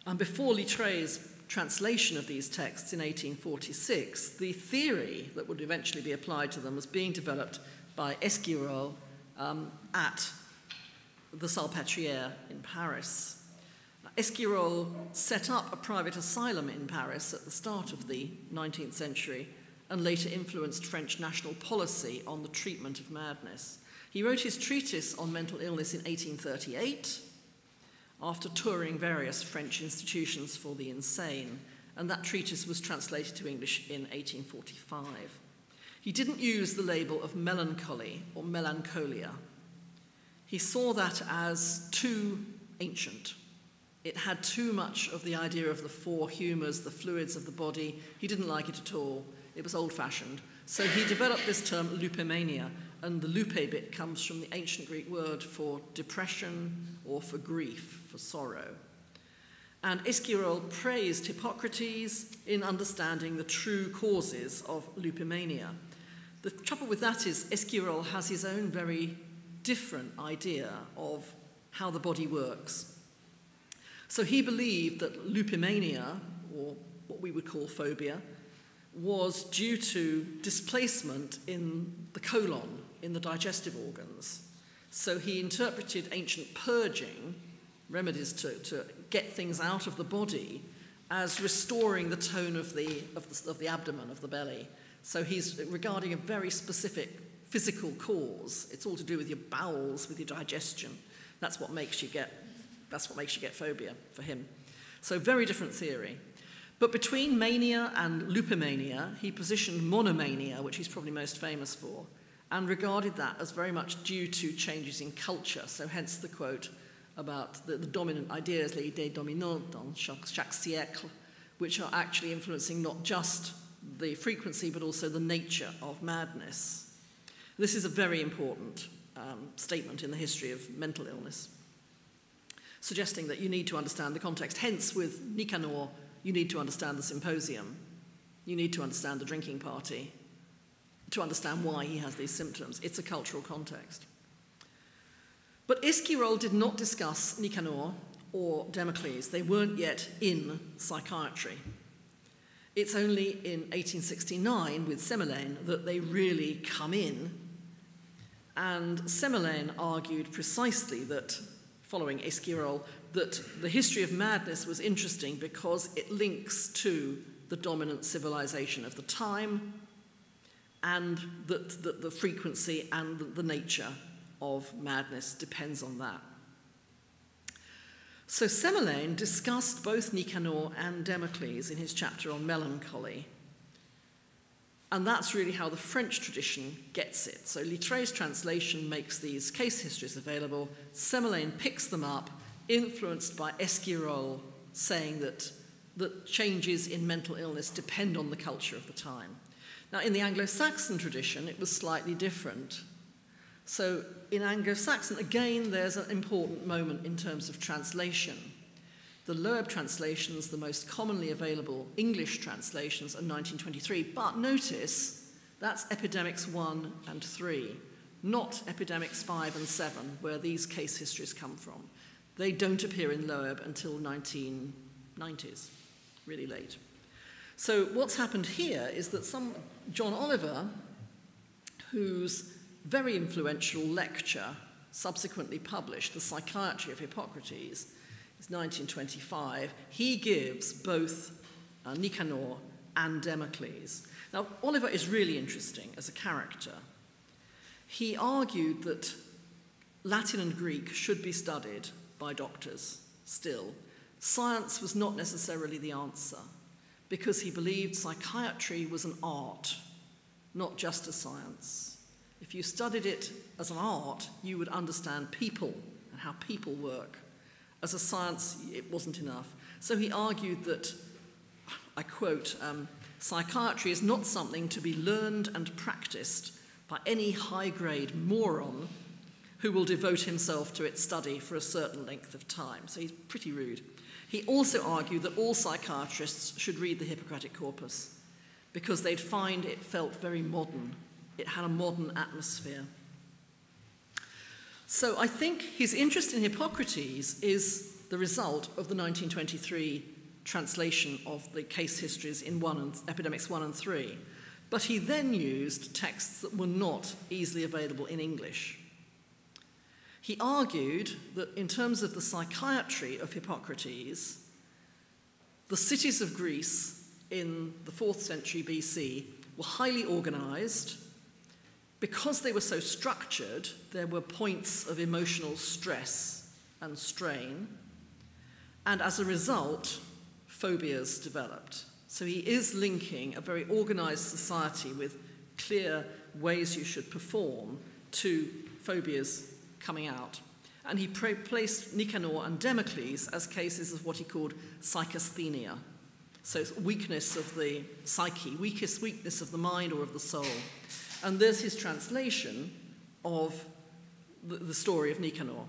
and before Littré's translation of these texts in eighteen forty-six, the theory that would eventually be applied to them was being developed by Esquirol um, at the Salpêtrière in Paris. Esquirol set up a private asylum in Paris at the start of the nineteenth century and later influenced French national policy on the treatment of madness. He wrote his treatise on mental illness in eighteen thirty-eight after touring various French institutions for the insane, and that treatise was translated to English in eighteen forty-five. He didn't use the label of melancholy or melancholia. He saw that as too ancient. It had too much of the idea of the four humours, the fluids of the body. He didn't like it at all. It was old-fashioned. So he developed this term lupomania, and the lupe bit comes from the ancient Greek word for depression or for grief, for sorrow. And Esquirol praised Hippocrates in understanding the true causes of lupomania. The trouble with that is Esquirol has his own very different idea of how the body works. So he believed that lupomania, or what we would call phobia, was due to displacement in the colon, in the digestive organs. So he interpreted ancient purging, remedies to, to get things out of the body, as restoring the tone of the, of the, of the abdomen, of the belly. So he's regarding a very specific physical cause. It's all to do with your bowels, with your digestion. That's what makes you get, that's what makes you get phobia for him. So very different theory. But between mania and lupomania, he positioned monomania, which he's probably most famous for, and regarded that as very much due to changes in culture. So hence the quote about the, the dominant ideas, les idées dominantes dans chaque, chaque siècle, which are actually influencing not just the frequency, but also the nature of madness. This is a very important um, statement in the history of mental illness, suggesting that you need to understand the context. Hence, with Nicanor, you need to understand the symposium. You need to understand the drinking party to understand why he has these symptoms. It's a cultural context. But Esquirol did not discuss Nicanor or Damocles. They weren't yet in psychiatry. It's only in eighteen sixty-nine with Semelaigne that they really come in. And Semelaigne argued precisely that, following Esquirol, that the history of madness was interesting because it links to the dominant civilization of the time and that the, the frequency and the, the nature of madness depends on that. So Semelaigne discussed both Nicanor and Democles in his chapter on melancholy. And that's really how the French tradition gets it. So Littré's translation makes these case histories available. Semelaigne picks them up, influenced by Esquirol, saying that, that changes in mental illness depend on the culture of the time. Now, in the Anglo-Saxon tradition, it was slightly different. So in Anglo-Saxon, again, there's an important moment in terms of translation. The Loeb translations, the most commonly available English translations, are nineteen twenty-three. But notice, that's Epidemics one and three, not Epidemics five and seven, where these case histories come from. They don't appear in Loeb until nineteen nineties, really late. So what's happened here is that some John Oliver, whose very influential lecture subsequently published, The Psychiatry of Hippocrates, is nineteen twenty-five, he gives both uh, Nicanor and Democles. Now, Oliver is really interesting as a character. He argued that Latin and Greek should be studied by doctors still. Science was not necessarily the answer, because he believed psychiatry was an art, not just a science. If you studied it as an art, you would understand people and how people work. As a science, it wasn't enough. So he argued that, I quote, um, psychiatry is not something to be learned and practiced by any high-grade moron who will devote himself to its study for a certain length of time. So he's pretty rude. He also argued that all psychiatrists should read the Hippocratic corpus because they'd find it felt very modern. It had a modern atmosphere. So I think his interest in Hippocrates is the result of the nineteen twenty-three translation of the case histories in one and, Epidemics one and three. But he then used texts that were not easily available in English. He argued that in terms of the psychiatry of Hippocrates, the cities of Greece in the fourth century B C were highly organized. Because they were so structured, there were points of emotional stress and strain, and as a result, phobias developed. So he is linking a very organized society with clear ways you should perform to phobias coming out. And he placed Nicanor and Democles as cases of what he called psychasthenia, so it's weakness of the psyche, weakest weakness of the mind or of the soul. And there's his translation of the, the story of Nicanor.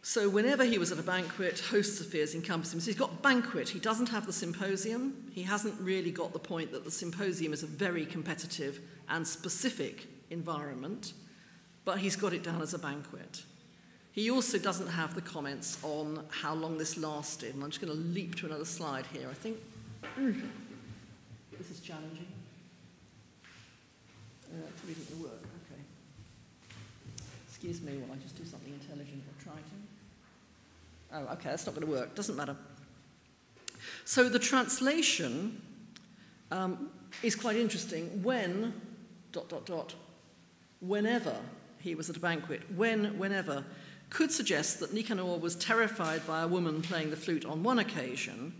So whenever he was at a banquet, hosts of fears encompass him. So he's got banquet. He doesn't have the symposium. He hasn't really got the point that the symposium is a very competitive and specific environment, but he's got it down as a banquet. He also doesn't have the comments on how long this lasted. And I'm just going to leap to another slide here, I think. This is challenging. Uh, it's really going to work, okay. Excuse me while I just do something intelligent or try to. Oh, okay, that's not going to work. Doesn't matter. So the translation um, is quite interesting. When, dot, dot, dot, whenever he was at a banquet, when, whenever, could suggest that Nicanor was terrified by a woman playing the flute on one occasion,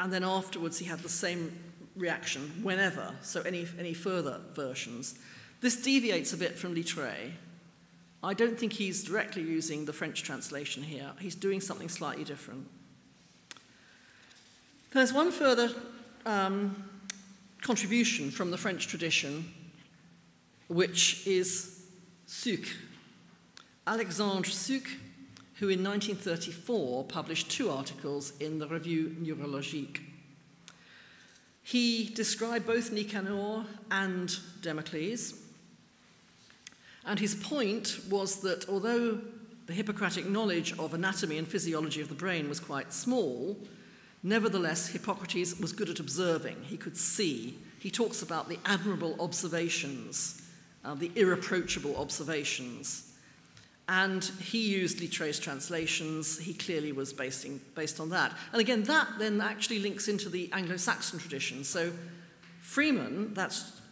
and then afterwards he had the same reaction whenever, so any, any further versions. This deviates a bit from Littré. I don't think he's directly using the French translation here. He's doing something slightly different. There's one further um, contribution from the French tradition, which is Souk. Alexandre Souk, who in nineteen thirty-four published two articles in the Revue Neurologique. He described both Nicanor and Democles, and his point was that although the Hippocratic knowledge of anatomy and physiology of the brain was quite small, nevertheless Hippocrates was good at observing. He could see. He talks about the admirable observations, uh, the irreproachable observations. And he used Littré's translations. He clearly was basing, based on that. And again, that then actually links into the Anglo-Saxon tradition. So Freeman, that's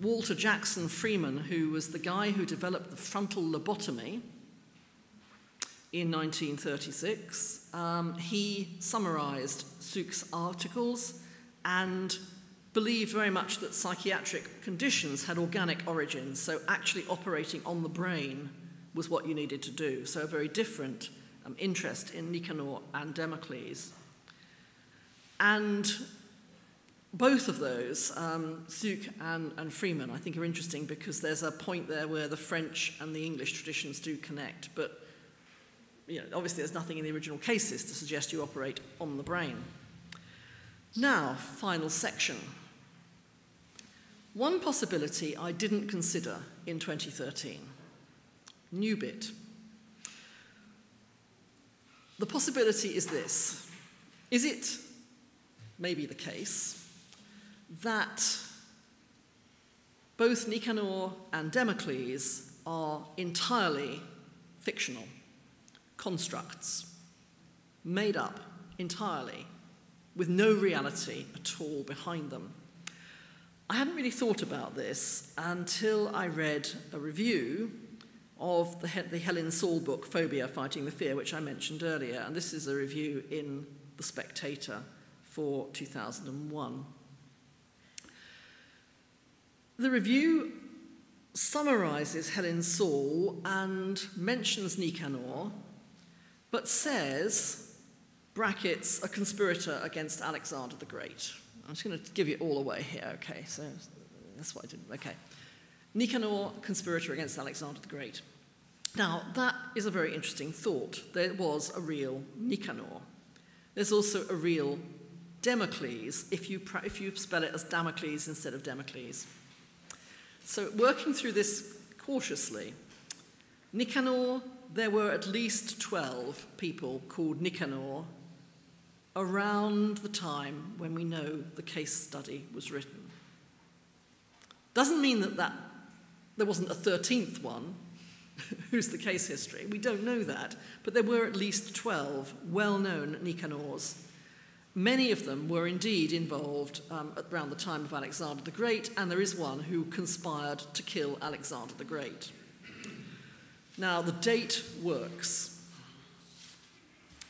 Walter Jackson Freeman, who was the guy who developed the frontal lobotomy in nineteen thirty-six. Um, he summarized Souk's articles and believed very much that psychiatric conditions had organic origins, so actually operating on the brain was what you needed to do. So a very different um, interest in Nicanor and Democles. And both of those, um, Souk and, and Freeman, I think are interesting because there's a point there where the French and the English traditions do connect, but you know, obviously there's nothing in the original cases to suggest you operate on the brain. Now, final section. One possibility I didn't consider in twenty thirteen. New bit. The possibility is this. Is it may be the case that both Nicanor and Democles are entirely fictional constructs, made up entirely, with no reality at all behind them. I hadn't really thought about this until I read a review of the, the Helen Saul book, Phobia, Fighting the Fear, which I mentioned earlier, and this is a review in The Spectator for two thousand one. The review summarizes Helen Saul and mentions Nicanor, but says, brackets, a conspirator against Alexander the Great. I'm just going to give it all away here, okay, so that's what I didn't, okay. Nicanor, conspirator against Alexander the Great. Now, that is a very interesting thought. There was a real Nicanor. There's also a real Democles, if you, if you spell it as Damocles instead of Democles. So working through this cautiously, Nicanor, there were at least twelve people called Nicanor around the time when we know the case study was written. Doesn't mean that, that there wasn't a thirteenth one, who's the case history. We don't know that, but there were at least twelve well-known Nicanors. Many of them were indeed involved um, around the time of Alexander the Great, and there is one who conspired to kill Alexander the Great. Now, the date works.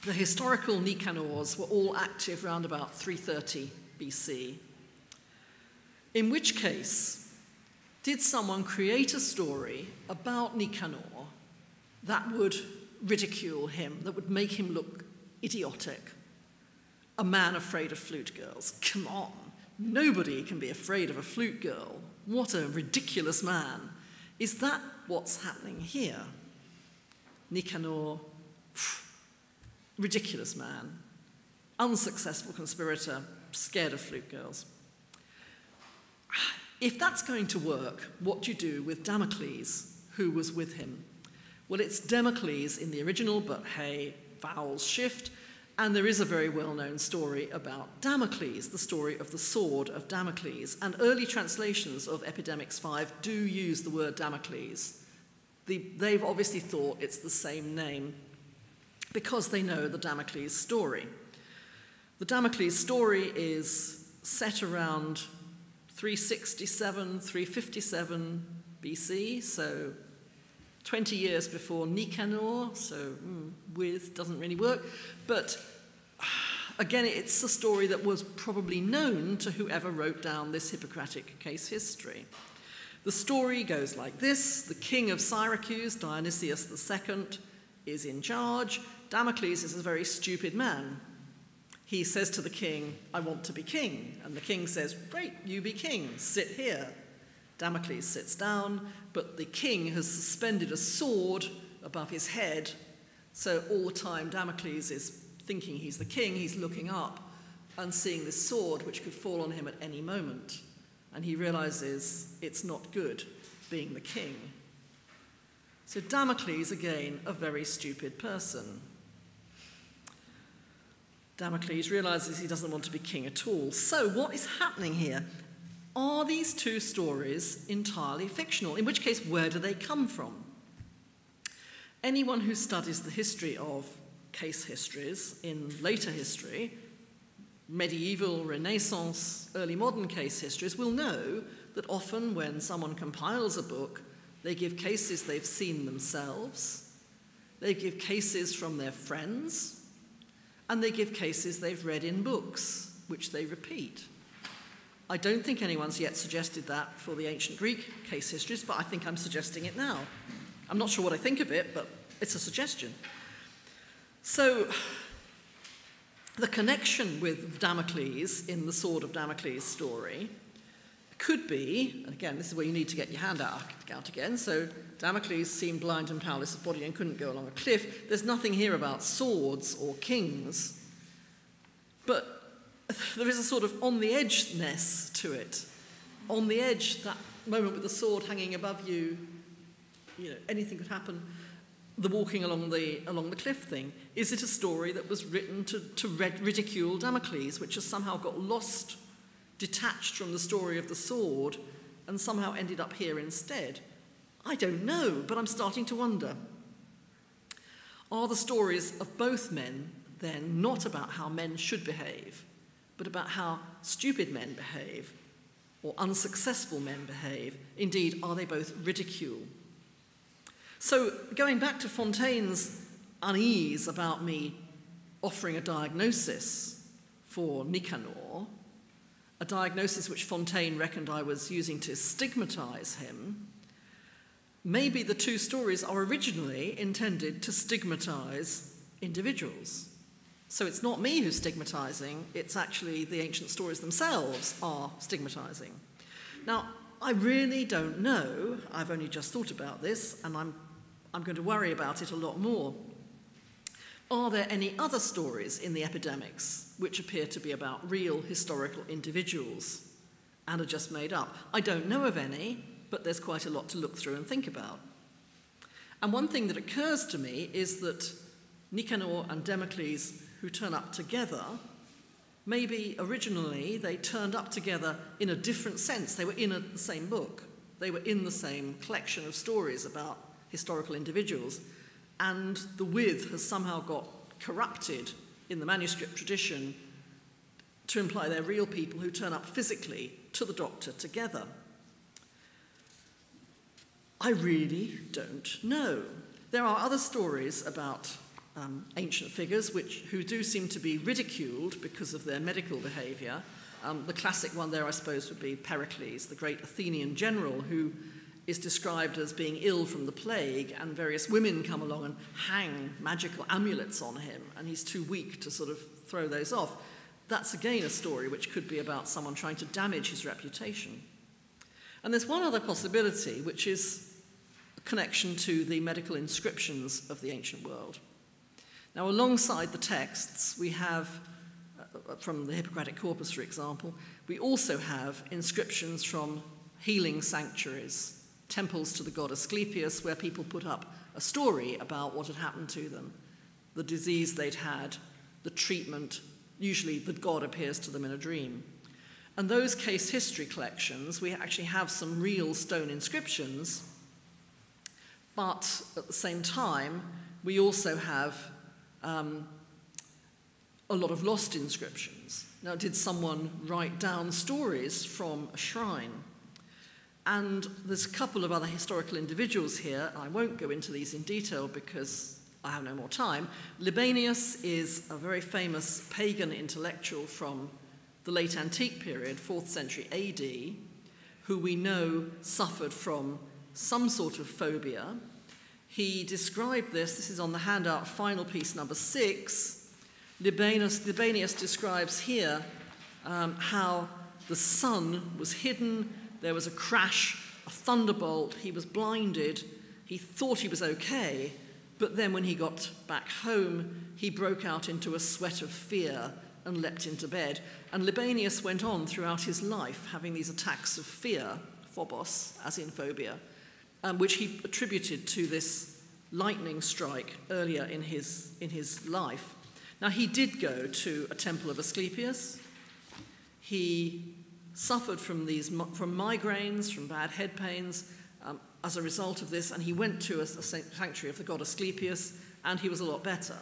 The historical Nicanors were all active around about three thirty B C, in which case, did someone create a story about Nicanor that would ridicule him, that would make him look idiotic? A man afraid of flute girls. Come on. Nobody can be afraid of a flute girl. What a ridiculous man. Is that what's happening here? Nicanor, phew, ridiculous man, unsuccessful conspirator, scared of flute girls. If that's going to work, what do you do with Damocles, who was with him? Well, it's Democles in the original, but hey, vowels shift. And there is a very well-known story about Damocles, the story of the sword of Damocles. And early translations of Epidemics five do use the word Damocles. The, they've obviously thought it's the same name because they know the Damocles story. The Damocles story is set around three sixty-seven, three fifty-seven B C, so twenty years before Nicanor, so mm, with doesn't really work. But again, it's a story that was probably known to whoever wrote down this Hippocratic case history. The story goes like this. The king of Syracuse, Dionysius the Second, is in charge. Damocles is a very stupid man. He says to the king, I want to be king. And the king says, great, you be king, sit here. Damocles sits down, but the king has suspended a sword above his head, so all the time Damocles is thinking he's the king, he's looking up and seeing this sword which could fall on him at any moment. And he realizes it's not good being the king. So Damocles, again, a very stupid person. Damocles realizes he doesn't want to be king at all. So what is happening here? Are these two stories entirely fictional? In which case, where do they come from? Anyone who studies the history of case histories in later history, medieval, Renaissance, early modern case histories, will know that often when someone compiles a book, they give cases they've seen themselves, they give cases from their friends, and they give cases they've read in books, which they repeat. I don't think anyone's yet suggested that for the ancient Greek case histories, but I think I'm suggesting it now. I'm not sure what I think of it, but it's a suggestion. So the connection with Damocles in the Sword of Damocles story could be, and again, this is where you need to get your hand out, out again, so Damocles seemed blind and powerless of body and couldn't go along a cliff. There's nothing here about swords or kings, but there is a sort of on-the-edge-ness to it. On the edge, that moment with the sword hanging above you, you know, anything could happen. the walking along the, along the cliff thing, is it a story that was written to, to ridicule Damocles, which has somehow got lost, detached from the story of the sword, and somehow ended up here instead? I don't know, but I'm starting to wonder. Are the stories of both men, then, not about how men should behave, but about how stupid men behave, or unsuccessful men behave? Indeed, are they both ridicule? So, going back to Fontaine's unease about me offering a diagnosis for Nicanor, a diagnosis which Fontaine reckoned I was using to stigmatize him, maybe the two stories are originally intended to stigmatize individuals. So it's not me who's stigmatizing, it's actually the ancient stories themselves are stigmatizing. Now, I really don't know, I've only just thought about this, and I'm, I'm going to worry about it a lot more. Are there any other stories in the Epidemics which appear to be about real historical individuals and are just made up? I don't know of any, but there's quite a lot to look through and think about. And one thing that occurs to me is that Nicanor and Damocles, who turn up together, maybe originally they turned up together in a different sense. They were in a, the same book. They were in the same collection of stories about historical individuals. And the with has somehow got corrupted in the manuscript tradition to imply they're real people who turn up physically to the doctor together. I really don't know. There are other stories about um, ancient figures which, who do seem to be ridiculed because of their medical behavior. Um, the classic one there, I suppose, would be Pericles, the great Athenian general who is described as being ill from the plague, and various women come along and hang magical amulets on him, and he's too weak to sort of throw those off. That's again a story which could be about someone trying to damage his reputation. And there's one other possibility, which is a connection to the medical inscriptions of the ancient world. Now, alongside the texts, we have, uh, from the Hippocratic corpus, for example, we also have inscriptions from healing sanctuaries, temples to the god Asclepius, where people put up a story about what had happened to them, the disease they'd had, the treatment. Usually the god appears to them in a dream. And those case history collections, we actually have some real stone inscriptions, but at the same time, we also have um, a lot of lost inscriptions. Now, did someone write down stories from a shrine? And there's a couple of other historical individuals here. I won't go into these in detail because I have no more time. Libanius is a very famous pagan intellectual from the late antique period, fourth century A D, who we know suffered from some sort of phobia. He described this, this is on the handout, final piece number six. Libanius, Libanius describes here um, how the sun was hidden. There was a crash, a thunderbolt, he was blinded, he thought he was okay, but then when he got back home, he broke out into a sweat of fear and leapt into bed. And Libanius went on throughout his life having these attacks of fear, phobos, as in phobia, um, which he attributed to this lightning strike earlier in his, in his life. Now, he did go to a temple of Asclepius. He suffered from these from migraines, from bad head pains um, as a result of this, and he went to a, a sanctuary of the god Asclepius, and he was a lot better.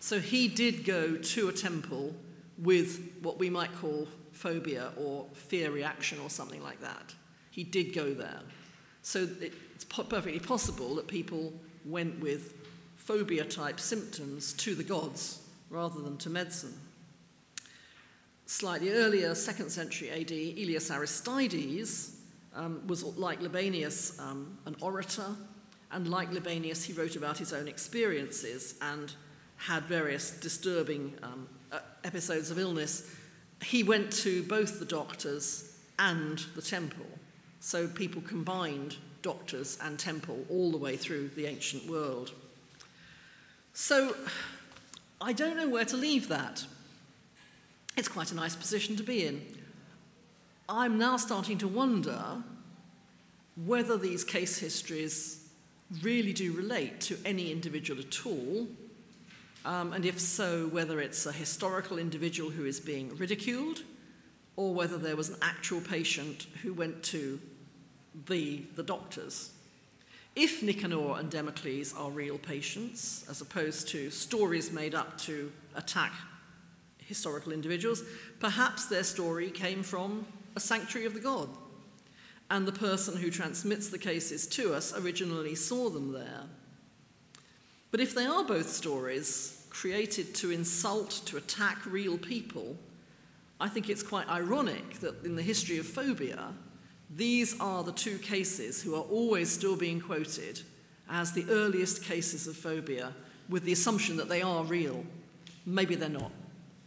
So he did go to a temple with what we might call phobia or fear reaction or something like that. He did go there. So it's perfectly possible that people went with phobia-type symptoms to the gods rather than to medicine. Slightly earlier, second century A D, Aelius Aristides um, was, like Libanius, um, an orator, and like Libanius, he wrote about his own experiences and had various disturbing um, episodes of illness. He went to both the doctors and the temple, so people combined doctors and temple all the way through the ancient world. So I don't know where to leave that. It's quite a nice position to be in. I'm now starting to wonder whether these case histories really do relate to any individual at all, um, and if so, whether it's a historical individual who is being ridiculed, or whether there was an actual patient who went to the, the doctors. If Nicanor and Democles are real patients, as opposed to stories made up to attack historical individuals, perhaps their story came from a sanctuary of the god, and the person who transmits the cases to us originally saw them there. But if they are both stories created to insult, to attack real people, I think it's quite ironic that in the history of phobia, these are the two cases who are always still being quoted as the earliest cases of phobia, with the assumption that they are real. Maybe they're not.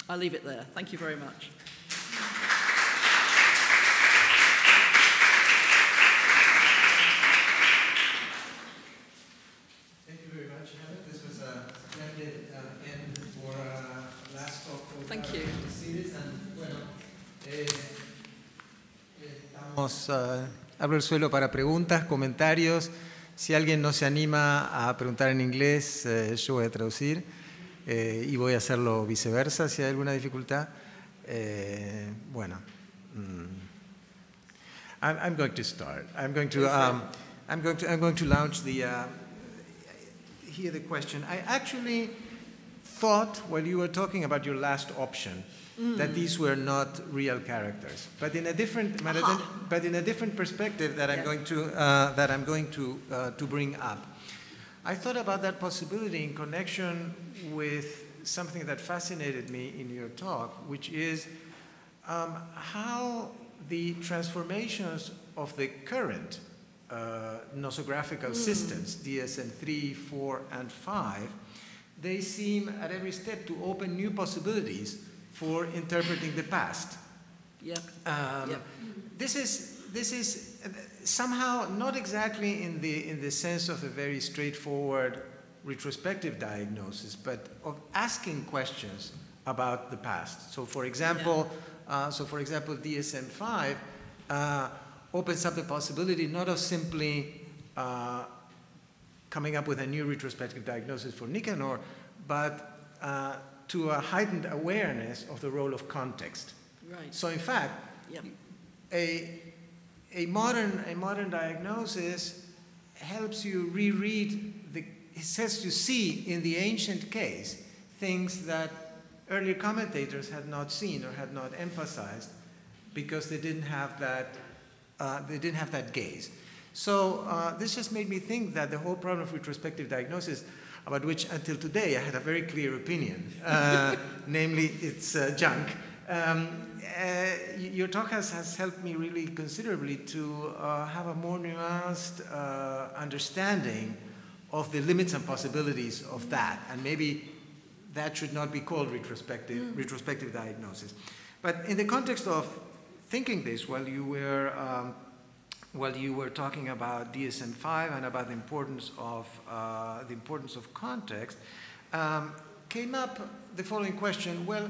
I'll leave it there. Thank you very much. Uh, abro el suelo para preguntas, comentarios. Si alguien no se anima a preguntar en inglés, eh, yo voy a traducir eh, y voy a hacerlo viceversa si hay alguna dificultad. Eh, bueno. Mm. I'm, I'm going to start. I'm going to. Um, I'm going to. I'm going to launch the. Uh, here the question. I actually thought while you were talking about your last option. Mm. That these were not real characters, but in a different, but in a different perspective that I'm yeah. going to uh, that I'm going to uh, to bring up. I thought about that possibility in connection with something that fascinated me in your talk, which is um, how the transformations of the current uh, nosographical mm. systems, D S M three, four, and five, they seem at every step to open new possibilities for interpreting the past. Yep. Um, yep. This is this is somehow not exactly in the in the sense of a very straightforward retrospective diagnosis, but of asking questions about the past. So, for example, yeah. uh, so for example, D S M five uh, opens up the possibility not of simply uh, coming up with a new retrospective diagnosis for Nicanor, but uh, to a heightened awareness of the role of context. Right. So in fact, yep. a, a, modern, a modern diagnosis helps you reread, the, it helps you see in the ancient case things that earlier commentators had not seen or had not emphasized because they didn't have that, uh, they didn't have that gaze. So uh, this just made me think that the whole problem of retrospective diagnosis, about which until today I had a very clear opinion, uh, namely it's uh, junk. Um, uh, your talk has, has helped me really considerably to uh, have a more nuanced uh, understanding of the limits and possibilities of that, and maybe that should not be called retrospective, mm. retrospective diagnosis. But in the context of thinking this, while you were um, Well, you were talking about D S M five and about the importance of uh, the importance of context, um, came up the following question: well,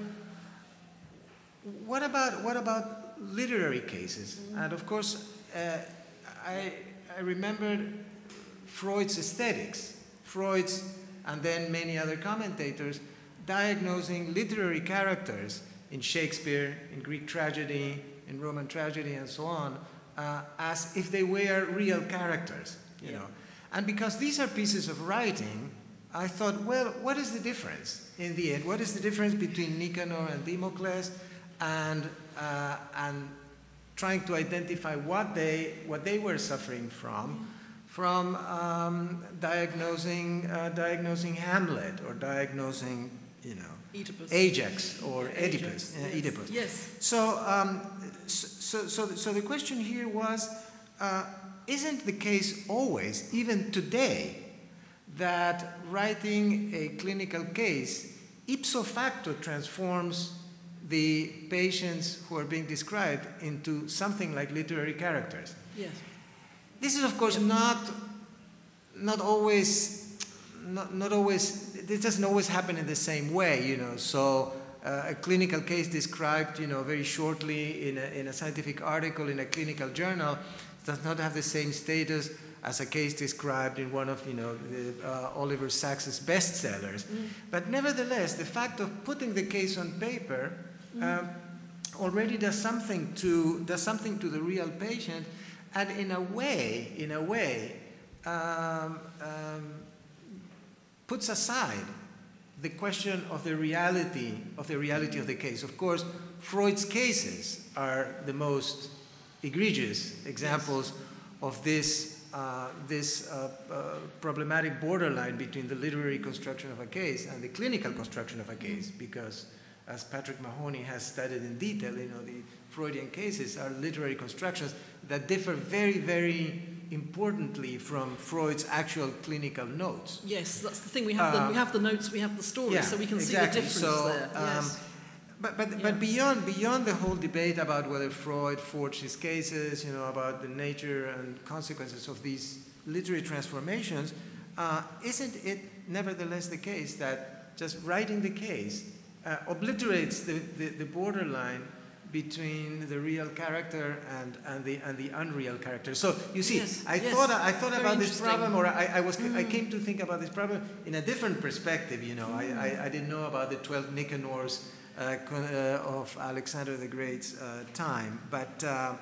what about what about literary cases? And of course, uh, I I remembered Freud's aesthetics, Freud's, and then many other commentators diagnosing literary characters in Shakespeare, in Greek tragedy, in Roman tragedy, and so on. Uh, as if they were real characters, you yeah. know. And because these are pieces of writing, I thought, well, what is the difference in the end? What is the difference between Nicanor and Democles and, uh, and trying to identify what they, what they were suffering from, from um, diagnosing, uh, diagnosing Hamlet or diagnosing, you know, Oedipus. Ajax or Oedipus. Ajax. Uh, Oedipus. Yes. So, um, so, so, so the question here was: uh, isn't the case always, even today, that writing a clinical case ipso facto transforms the patients who are being described into something like literary characters? Yes. This is, of course, yes. not not always. Not, not always, this doesn't always happen in the same way, you know, so Uh, a clinical case described, you know, very shortly in a, in a scientific article in a clinical journal does not have the same status as a case described in one of, you know, the, uh, Oliver Sacks's bestsellers. Mm. But nevertheless, the fact of putting the case on paper um, mm. already does something to does something to the real patient, and in a way, in a way, um, um, puts aside the question of the reality of the reality of the case. Of course, Freud's cases are the most egregious examples of this uh, this uh, uh, problematic borderline between the literary construction of a case and the clinical construction of a case. Because, as Patrick Mahoney has studied in detail, you know, the Freudian cases are literary constructions that differ very, very importantly from Freud's actual clinical notes. Yes, that's the thing. We have, um, the, we have the notes, we have the stories, yeah, so we can exactly. see the difference so, there. Um, yes. But, but, yeah. but beyond, beyond the whole debate about whether Freud forged his cases, you know, about the nature and consequences of these literary transformations, uh, isn't it nevertheless the case that just writing the case uh, obliterates the, the, the borderline between the real character and, and the and the unreal character? So you see, yes, I, yes. Thought, I thought Very about this problem, or I, I was mm. I came to think about this problem in a different perspective. You know, mm. I, I I didn't know about the twelve Nicanors uh, of Alexander the Great's uh, time. But uh,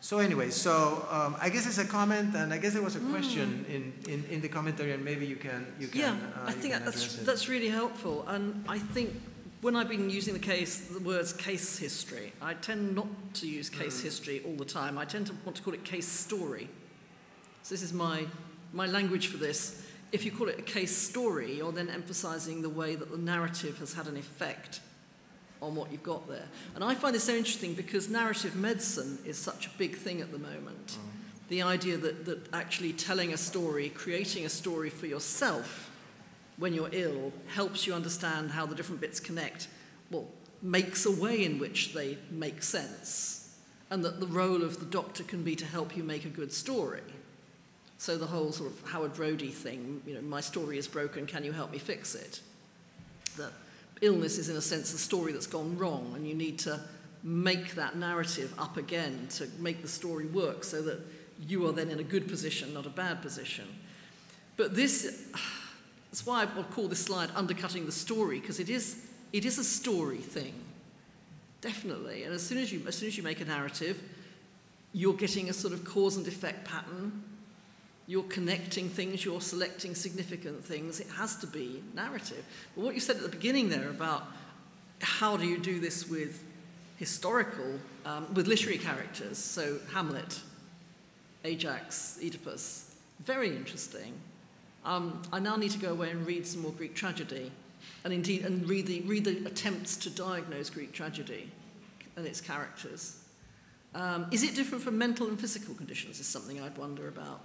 so anyway, so um, I guess it's a comment, and I guess there was a mm. question in, in in the commentary, and maybe you can you can. Yeah, uh, I think that's it. that's really helpful, and I think. When I've been using the case, the words case history, I tend not to use case mm. history all the time. I tend to want to call it case story. So this is my, my language for this. If you call it a case story, you're then emphasizing the way that the narrative has had an effect on what you've got there. And I find this so interesting because narrative medicine is such a big thing at the moment. Mm. The idea that, that actually telling a story, creating a story for yourself when you're ill, helps you understand how the different bits connect, well, makes a way in which they make sense, and that the role of the doctor can be to help you make a good story. So the whole sort of Howard Brody thing, you know, my story is broken, can you help me fix it? That illness is, in a sense, a story that's gone wrong, and you need to make that narrative up again to make the story work so that you are then in a good position, not a bad position. But this... That's why I'll call this slide undercutting the story, because it is, it is a story thing, definitely. And as soon as, you, as soon as you make a narrative, you're getting a sort of cause and effect pattern. You're connecting things, you're selecting significant things. It has to be narrative. But what you said at the beginning there about how do you do this with historical, um, with literary characters, so Hamlet, Ajax, Oedipus, very interesting. Um, I now need to go away and read some more Greek tragedy, and indeed, and read the, read the attempts to diagnose Greek tragedy and its characters. Um, is it different from mental and physical conditions is something I'd wonder about.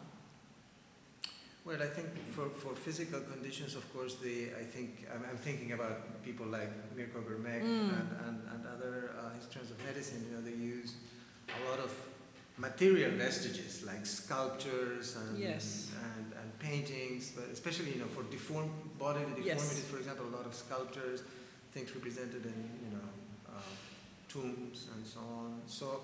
Well, I think for, for physical conditions, of course, the, I think, I'm, I'm thinking about people like Mirko Bermek mm. and, and, and other uh, historians of medicine, you know, they use a lot of material vestiges like sculptures and, yes. and, and paintings, but especially, you know, for deformed bodily deformities, yes. for example, a lot of sculptures, things represented in, you know, uh, tombs and so on. So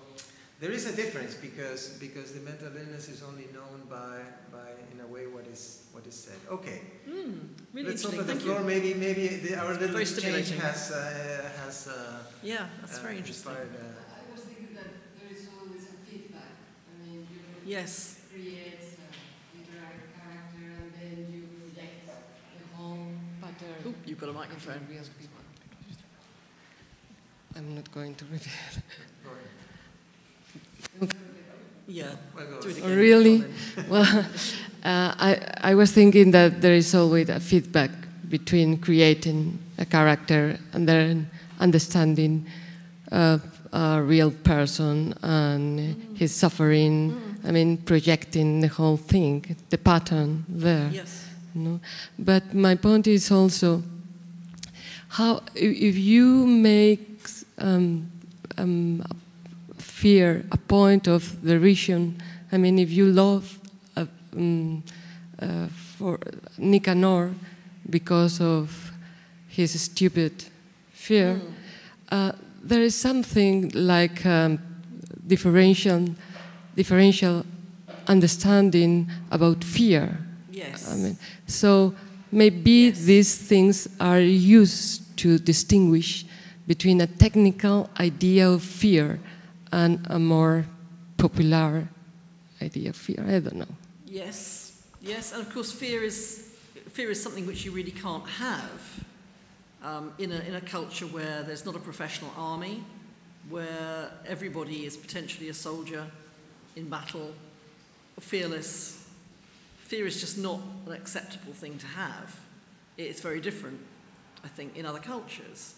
there is a difference because because the mental illness is only known by by in a way what is what is said. Okay, mm, really let's open the Thank floor. You. Maybe maybe the, our little exchange has uh, has uh, yeah, that's uh, very interesting. Inspired, uh, Yes. Create a literary character and then you project the whole pattern. Oop, you've got a microphone. I'm not going to reveal. Go ahead. Yeah. Do it again. Really? Well, uh, I, I was thinking that there is always a feedback between creating a character and then understanding uh, a real person and mm. his suffering. Mm. I mean, projecting the whole thing, the pattern there. Yes. You know? But my point is also how if you make um, um, fear a point of derision. I mean, if you love uh, um, uh, for Nicanor because of his stupid fear, mm. Uh, there is something like um, differential, differential understanding about fear. Yes. I mean, so maybe yes. these things are used to distinguish between a technical idea of fear and a more popular idea of fear. I don't know. Yes, yes, and of course, fear is fear is something which you really can't have um, in a in a culture where there's not a professional army, where everybody is potentially a soldier in battle, fearless. Fear is just not an acceptable thing to have. It's very different, I think, in other cultures.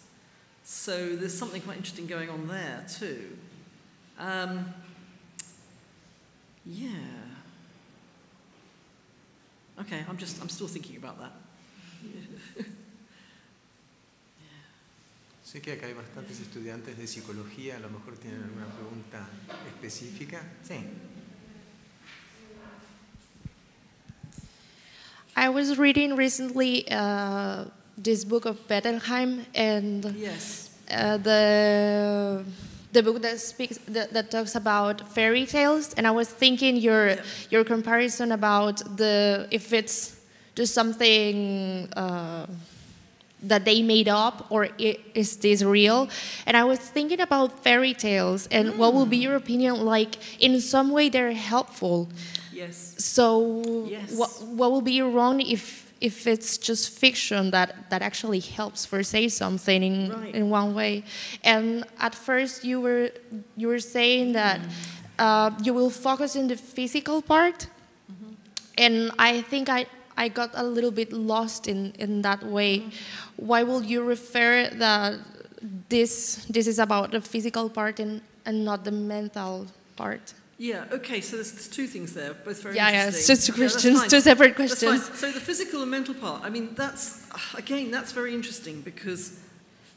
So there's something quite interesting going on there too. Um, yeah. Okay, I'm just I'm still thinking about that. Yeah. Sé que acá hay bastantes estudiantes de psicología. A lo mejor tienen alguna pregunta específica. Sí. I was reading recently uh, this book of Bettelheim, and yes. uh, the the book that speaks that, that talks about fairy tales. And I was thinking your yeah. your comparison about the if it's just something uh, that they made up or it, is this real? And I was thinking about fairy tales and mm. what would be your opinion? Like in some way they're helpful. Yes. So yes. what what would be wrong if if it's just fiction that, that actually helps for say something in, right. in one way? And at first you were you were saying that mm. uh, you will focus on the physical part, mm-hmm. and I think I, I got a little bit lost in, in that way. Mm-hmm. Why will you refer that this this is about the physical part and, and not the mental part? Yeah, okay, so there's, there's two things there, both very yeah, interesting. Yeah, it's just two questions, yeah, two separate questions. So the physical and mental part, I mean, that's, again, that's very interesting because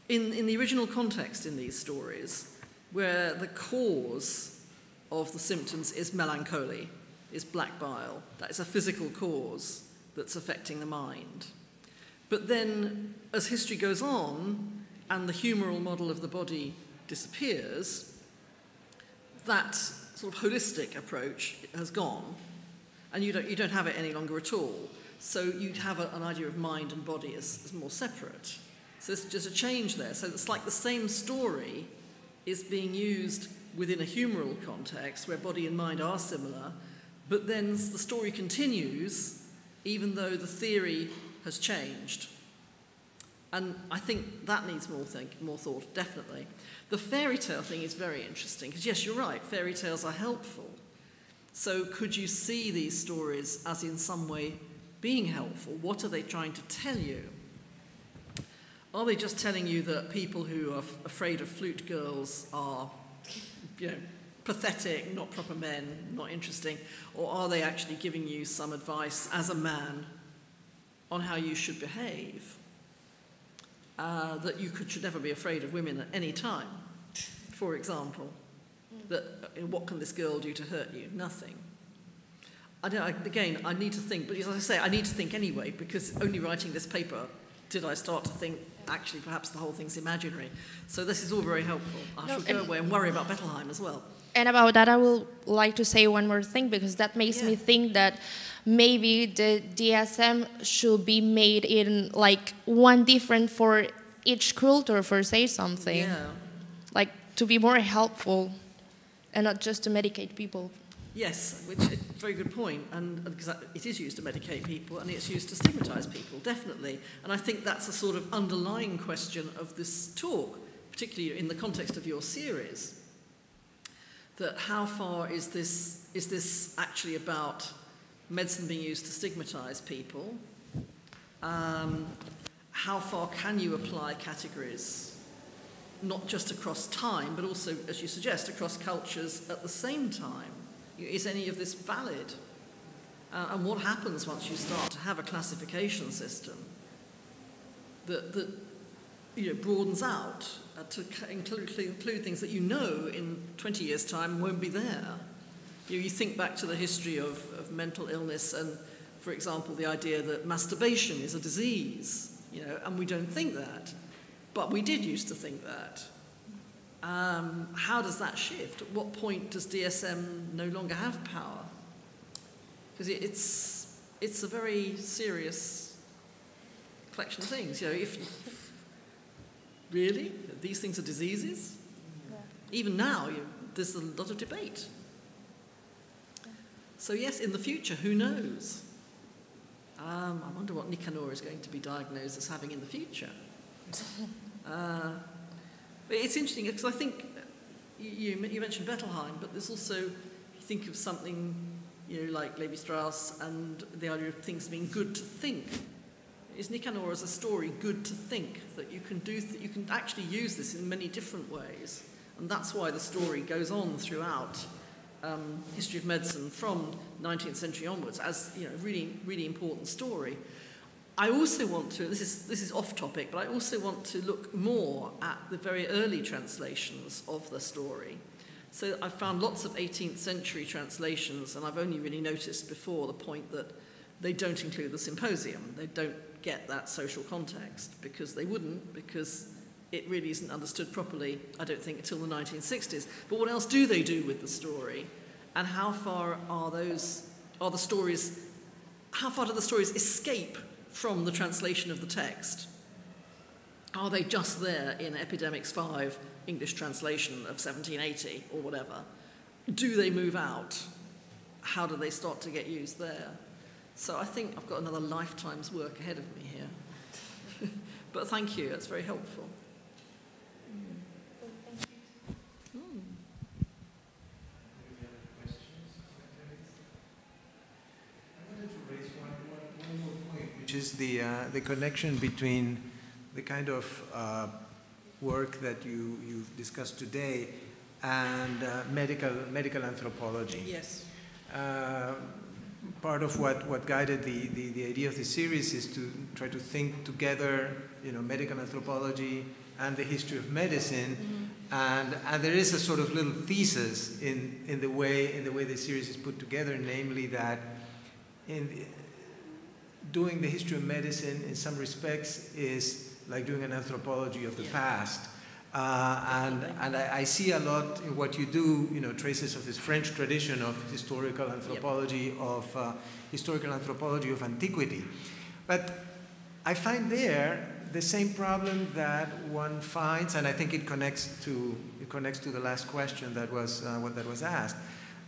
in, in the original context in these stories, where the cause of the symptoms is melancholy, is black bile, that is a physical cause that's affecting the mind. But then, as history goes on, and the humoral model of the body disappears, that sort of holistic approach has gone, and you don't, you don't have it any longer at all. So you'd have a, an idea of mind and body as, as more separate. So it's just a change there. So it's like the same story is being used within a humoral context where body and mind are similar, but then the story continues even though the theory has changed. And I think that needs more, think, more thought, definitely. The fairy tale thing is very interesting, because yes, you're right, fairy tales are helpful. So could you see these stories as in some way being helpful? What are they trying to tell you? Are they just telling you that people who are afraid of flute girls are, you know, pathetic, not proper men, not interesting? Or are they actually giving you some advice as a man on how you should behave? Uh, that you could, should never be afraid of women at any time, for example. That uh, what can this girl do to hurt you? Nothing. I don't, I, again, I need to think, but as I say, I need to think anyway, because only writing this paper did I start to think, actually, perhaps the whole thing's imaginary. So this is all very helpful. I no, shall go away and worry about Bettelheim as well. And about that, I will like to say one more thing, because that makes yeah. me think that maybe the D S M should be made in, like, one different for each culture for say something. Yeah. Like, to be more helpful and not just to medicate people. Yes, which is a very good point, and because it is used to medicate people and it's used to stigmatize people, definitely. And I think that's a sort of underlying question of this talk, particularly in the context of your series. That how far is this, is this actually about medicine being used to stigmatize people? Um, how far can you apply categories, not just across time, but also, as you suggest, across cultures at the same time? Is any of this valid? Uh, and what happens once you start to have a classification system that, that you know, broadens out uh, to include, include things that you know in twenty years' time won't be there. You, you think back to the history of, of mental illness and, for example, the idea that masturbation is a disease, you know, and we don't think that. But we did used to think that. Um, how does that shift? At what point does D S M no longer have power? Because it, it's, it's a very serious collection of things. You know, if really these things are diseases, yeah. even now you, there's a lot of debate. Yeah. So yes, in the future, who knows? Um, I wonder what Nicanor is going to be diagnosed as having in the future. Uh, but it's interesting because I think you, you mentioned Bettelheim, but there's also, you think of something, you know, like Levi-Strauss and the idea of things being good to think. Is Nicanor as a story good to think, that you can do, th you can actually use this in many different ways, and that's why the story goes on throughout um, history of medicine from nineteenth century onwards as, you know, really, really important story. I also want to, this is, this is off topic, but I also want to look more at the very early translations of the story. So I found lots of eighteenth century translations, and I've only really noticed before the point that they don't include the symposium. They don't get that social context, because they wouldn't, because it really isn't understood properly, I don't think, until the nineteen sixties. But what else do they do with the story? And how far are those, are the stories, how far do the stories escape from the translation of the text? Are they just there in Epidemics five, English translation of seventeen eighty or whatever? Do they move out? How do they start to get used there? So I think I've got another lifetime's work ahead of me here. But thank you, that's very helpful. Which is the, uh, the connection between the kind of uh, work that you, you've discussed today and uh, medical, medical anthropology. Yes. Uh, part of what, what guided the, the, the idea of this series is to try to think together, you know, medical anthropology and the history of medicine. Mm-hmm. and, and there is a sort of little thesis in, in, the way, in the way the series is put together, namely that in the, doing the history of medicine in some respects is like doing an anthropology of the yeah. past. Uh, and and I, I see a lot in what you do, you know, traces of this French tradition of historical anthropology, yep. of uh, historical anthropology of antiquity. But I find there the same problem that one finds, and I think it connects to, it connects to the last question that was, uh, what that was asked.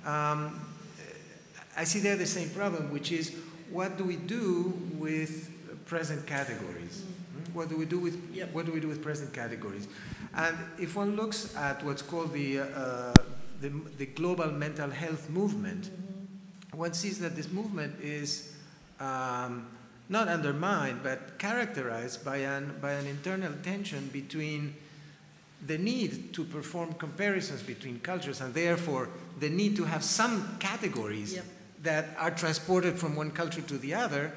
Um, I see there the same problem, which is, what do we do with present categories? Mm. What do we do with yep. what do we do with present categories? And if one looks at what's called the uh, the, the global mental health movement, mm-hmm. one sees that this movement is um, not undermined, but characterized by an by an internal tension between the need to perform comparisons between cultures, and therefore the need to have some categories. Yep. That are transported from one culture to the other,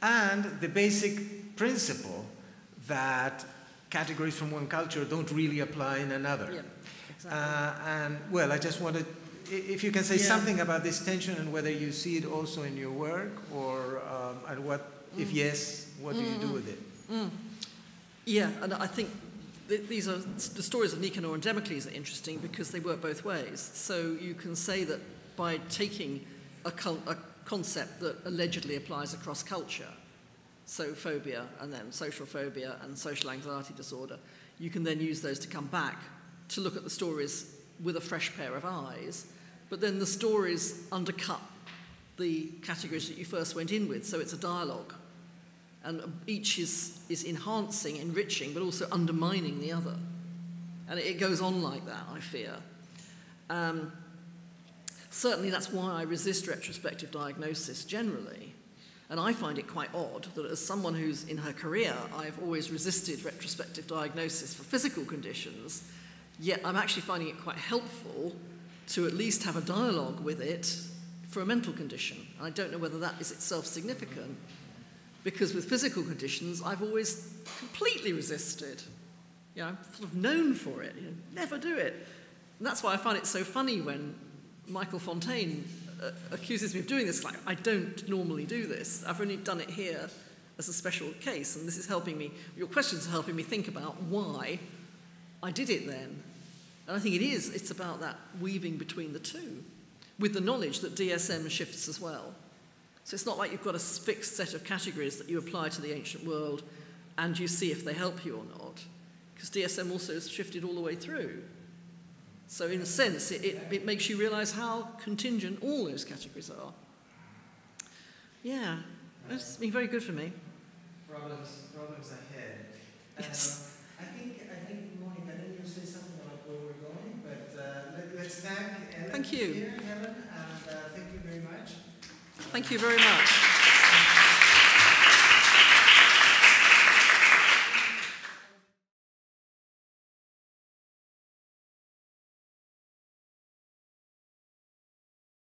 and the basic principle that categories from one culture don't really apply in another. Yeah, exactly. uh, and, well, I just wanted, if you can say yeah. something about this tension and whether you see it also in your work, or um, and what, mm. if yes, what mm. do you do with it? Mm. Yeah, and I think th these are, the stories of Nicanor and Damocles are interesting because they work both ways. So you can say that by taking A, a concept that allegedly applies across culture, so phobia and then social phobia and social anxiety disorder, you can then use those to come back to look at the stories with a fresh pair of eyes, but then the stories undercut the categories that you first went in with, so it's a dialogue. And each is, is enhancing, enriching, but also undermining the other. And it, it goes on like that, I fear. Um, Certainly that's why I resist retrospective diagnosis generally. And I find it quite odd that as someone who's in her career, I've always resisted retrospective diagnosis for physical conditions, yet I'm actually finding it quite helpful to at least have a dialogue with it for a mental condition. And I don't know whether that is itself significant, because with physical conditions, I've always completely resisted. You know, I'm sort of known for it, you know, never do it. And that's why I find it so funny when Michael Fontaine uh, accuses me of doing this. Like, I don't normally do this. I've only done it here as a special case, and this is helping me. Your questions are helping me think about why I did it then. And I think it is, it's about that weaving between the two, with the knowledge that D S M shifts as well. So it's not like you've got a fixed set of categories that you apply to the ancient world and you see if they help you or not, because D S M also has shifted all the way through. So in a sense, it, it, it makes you realise how contingent all those categories are. Yeah, it's been very good for me. Problems, problems ahead. Yes. Um, I think, I think, Monica, didn't you say something about where we're going? But uh, let, let's thank Helen. Thank you. Here, Helen, and uh, thank you very much. Thank you very much.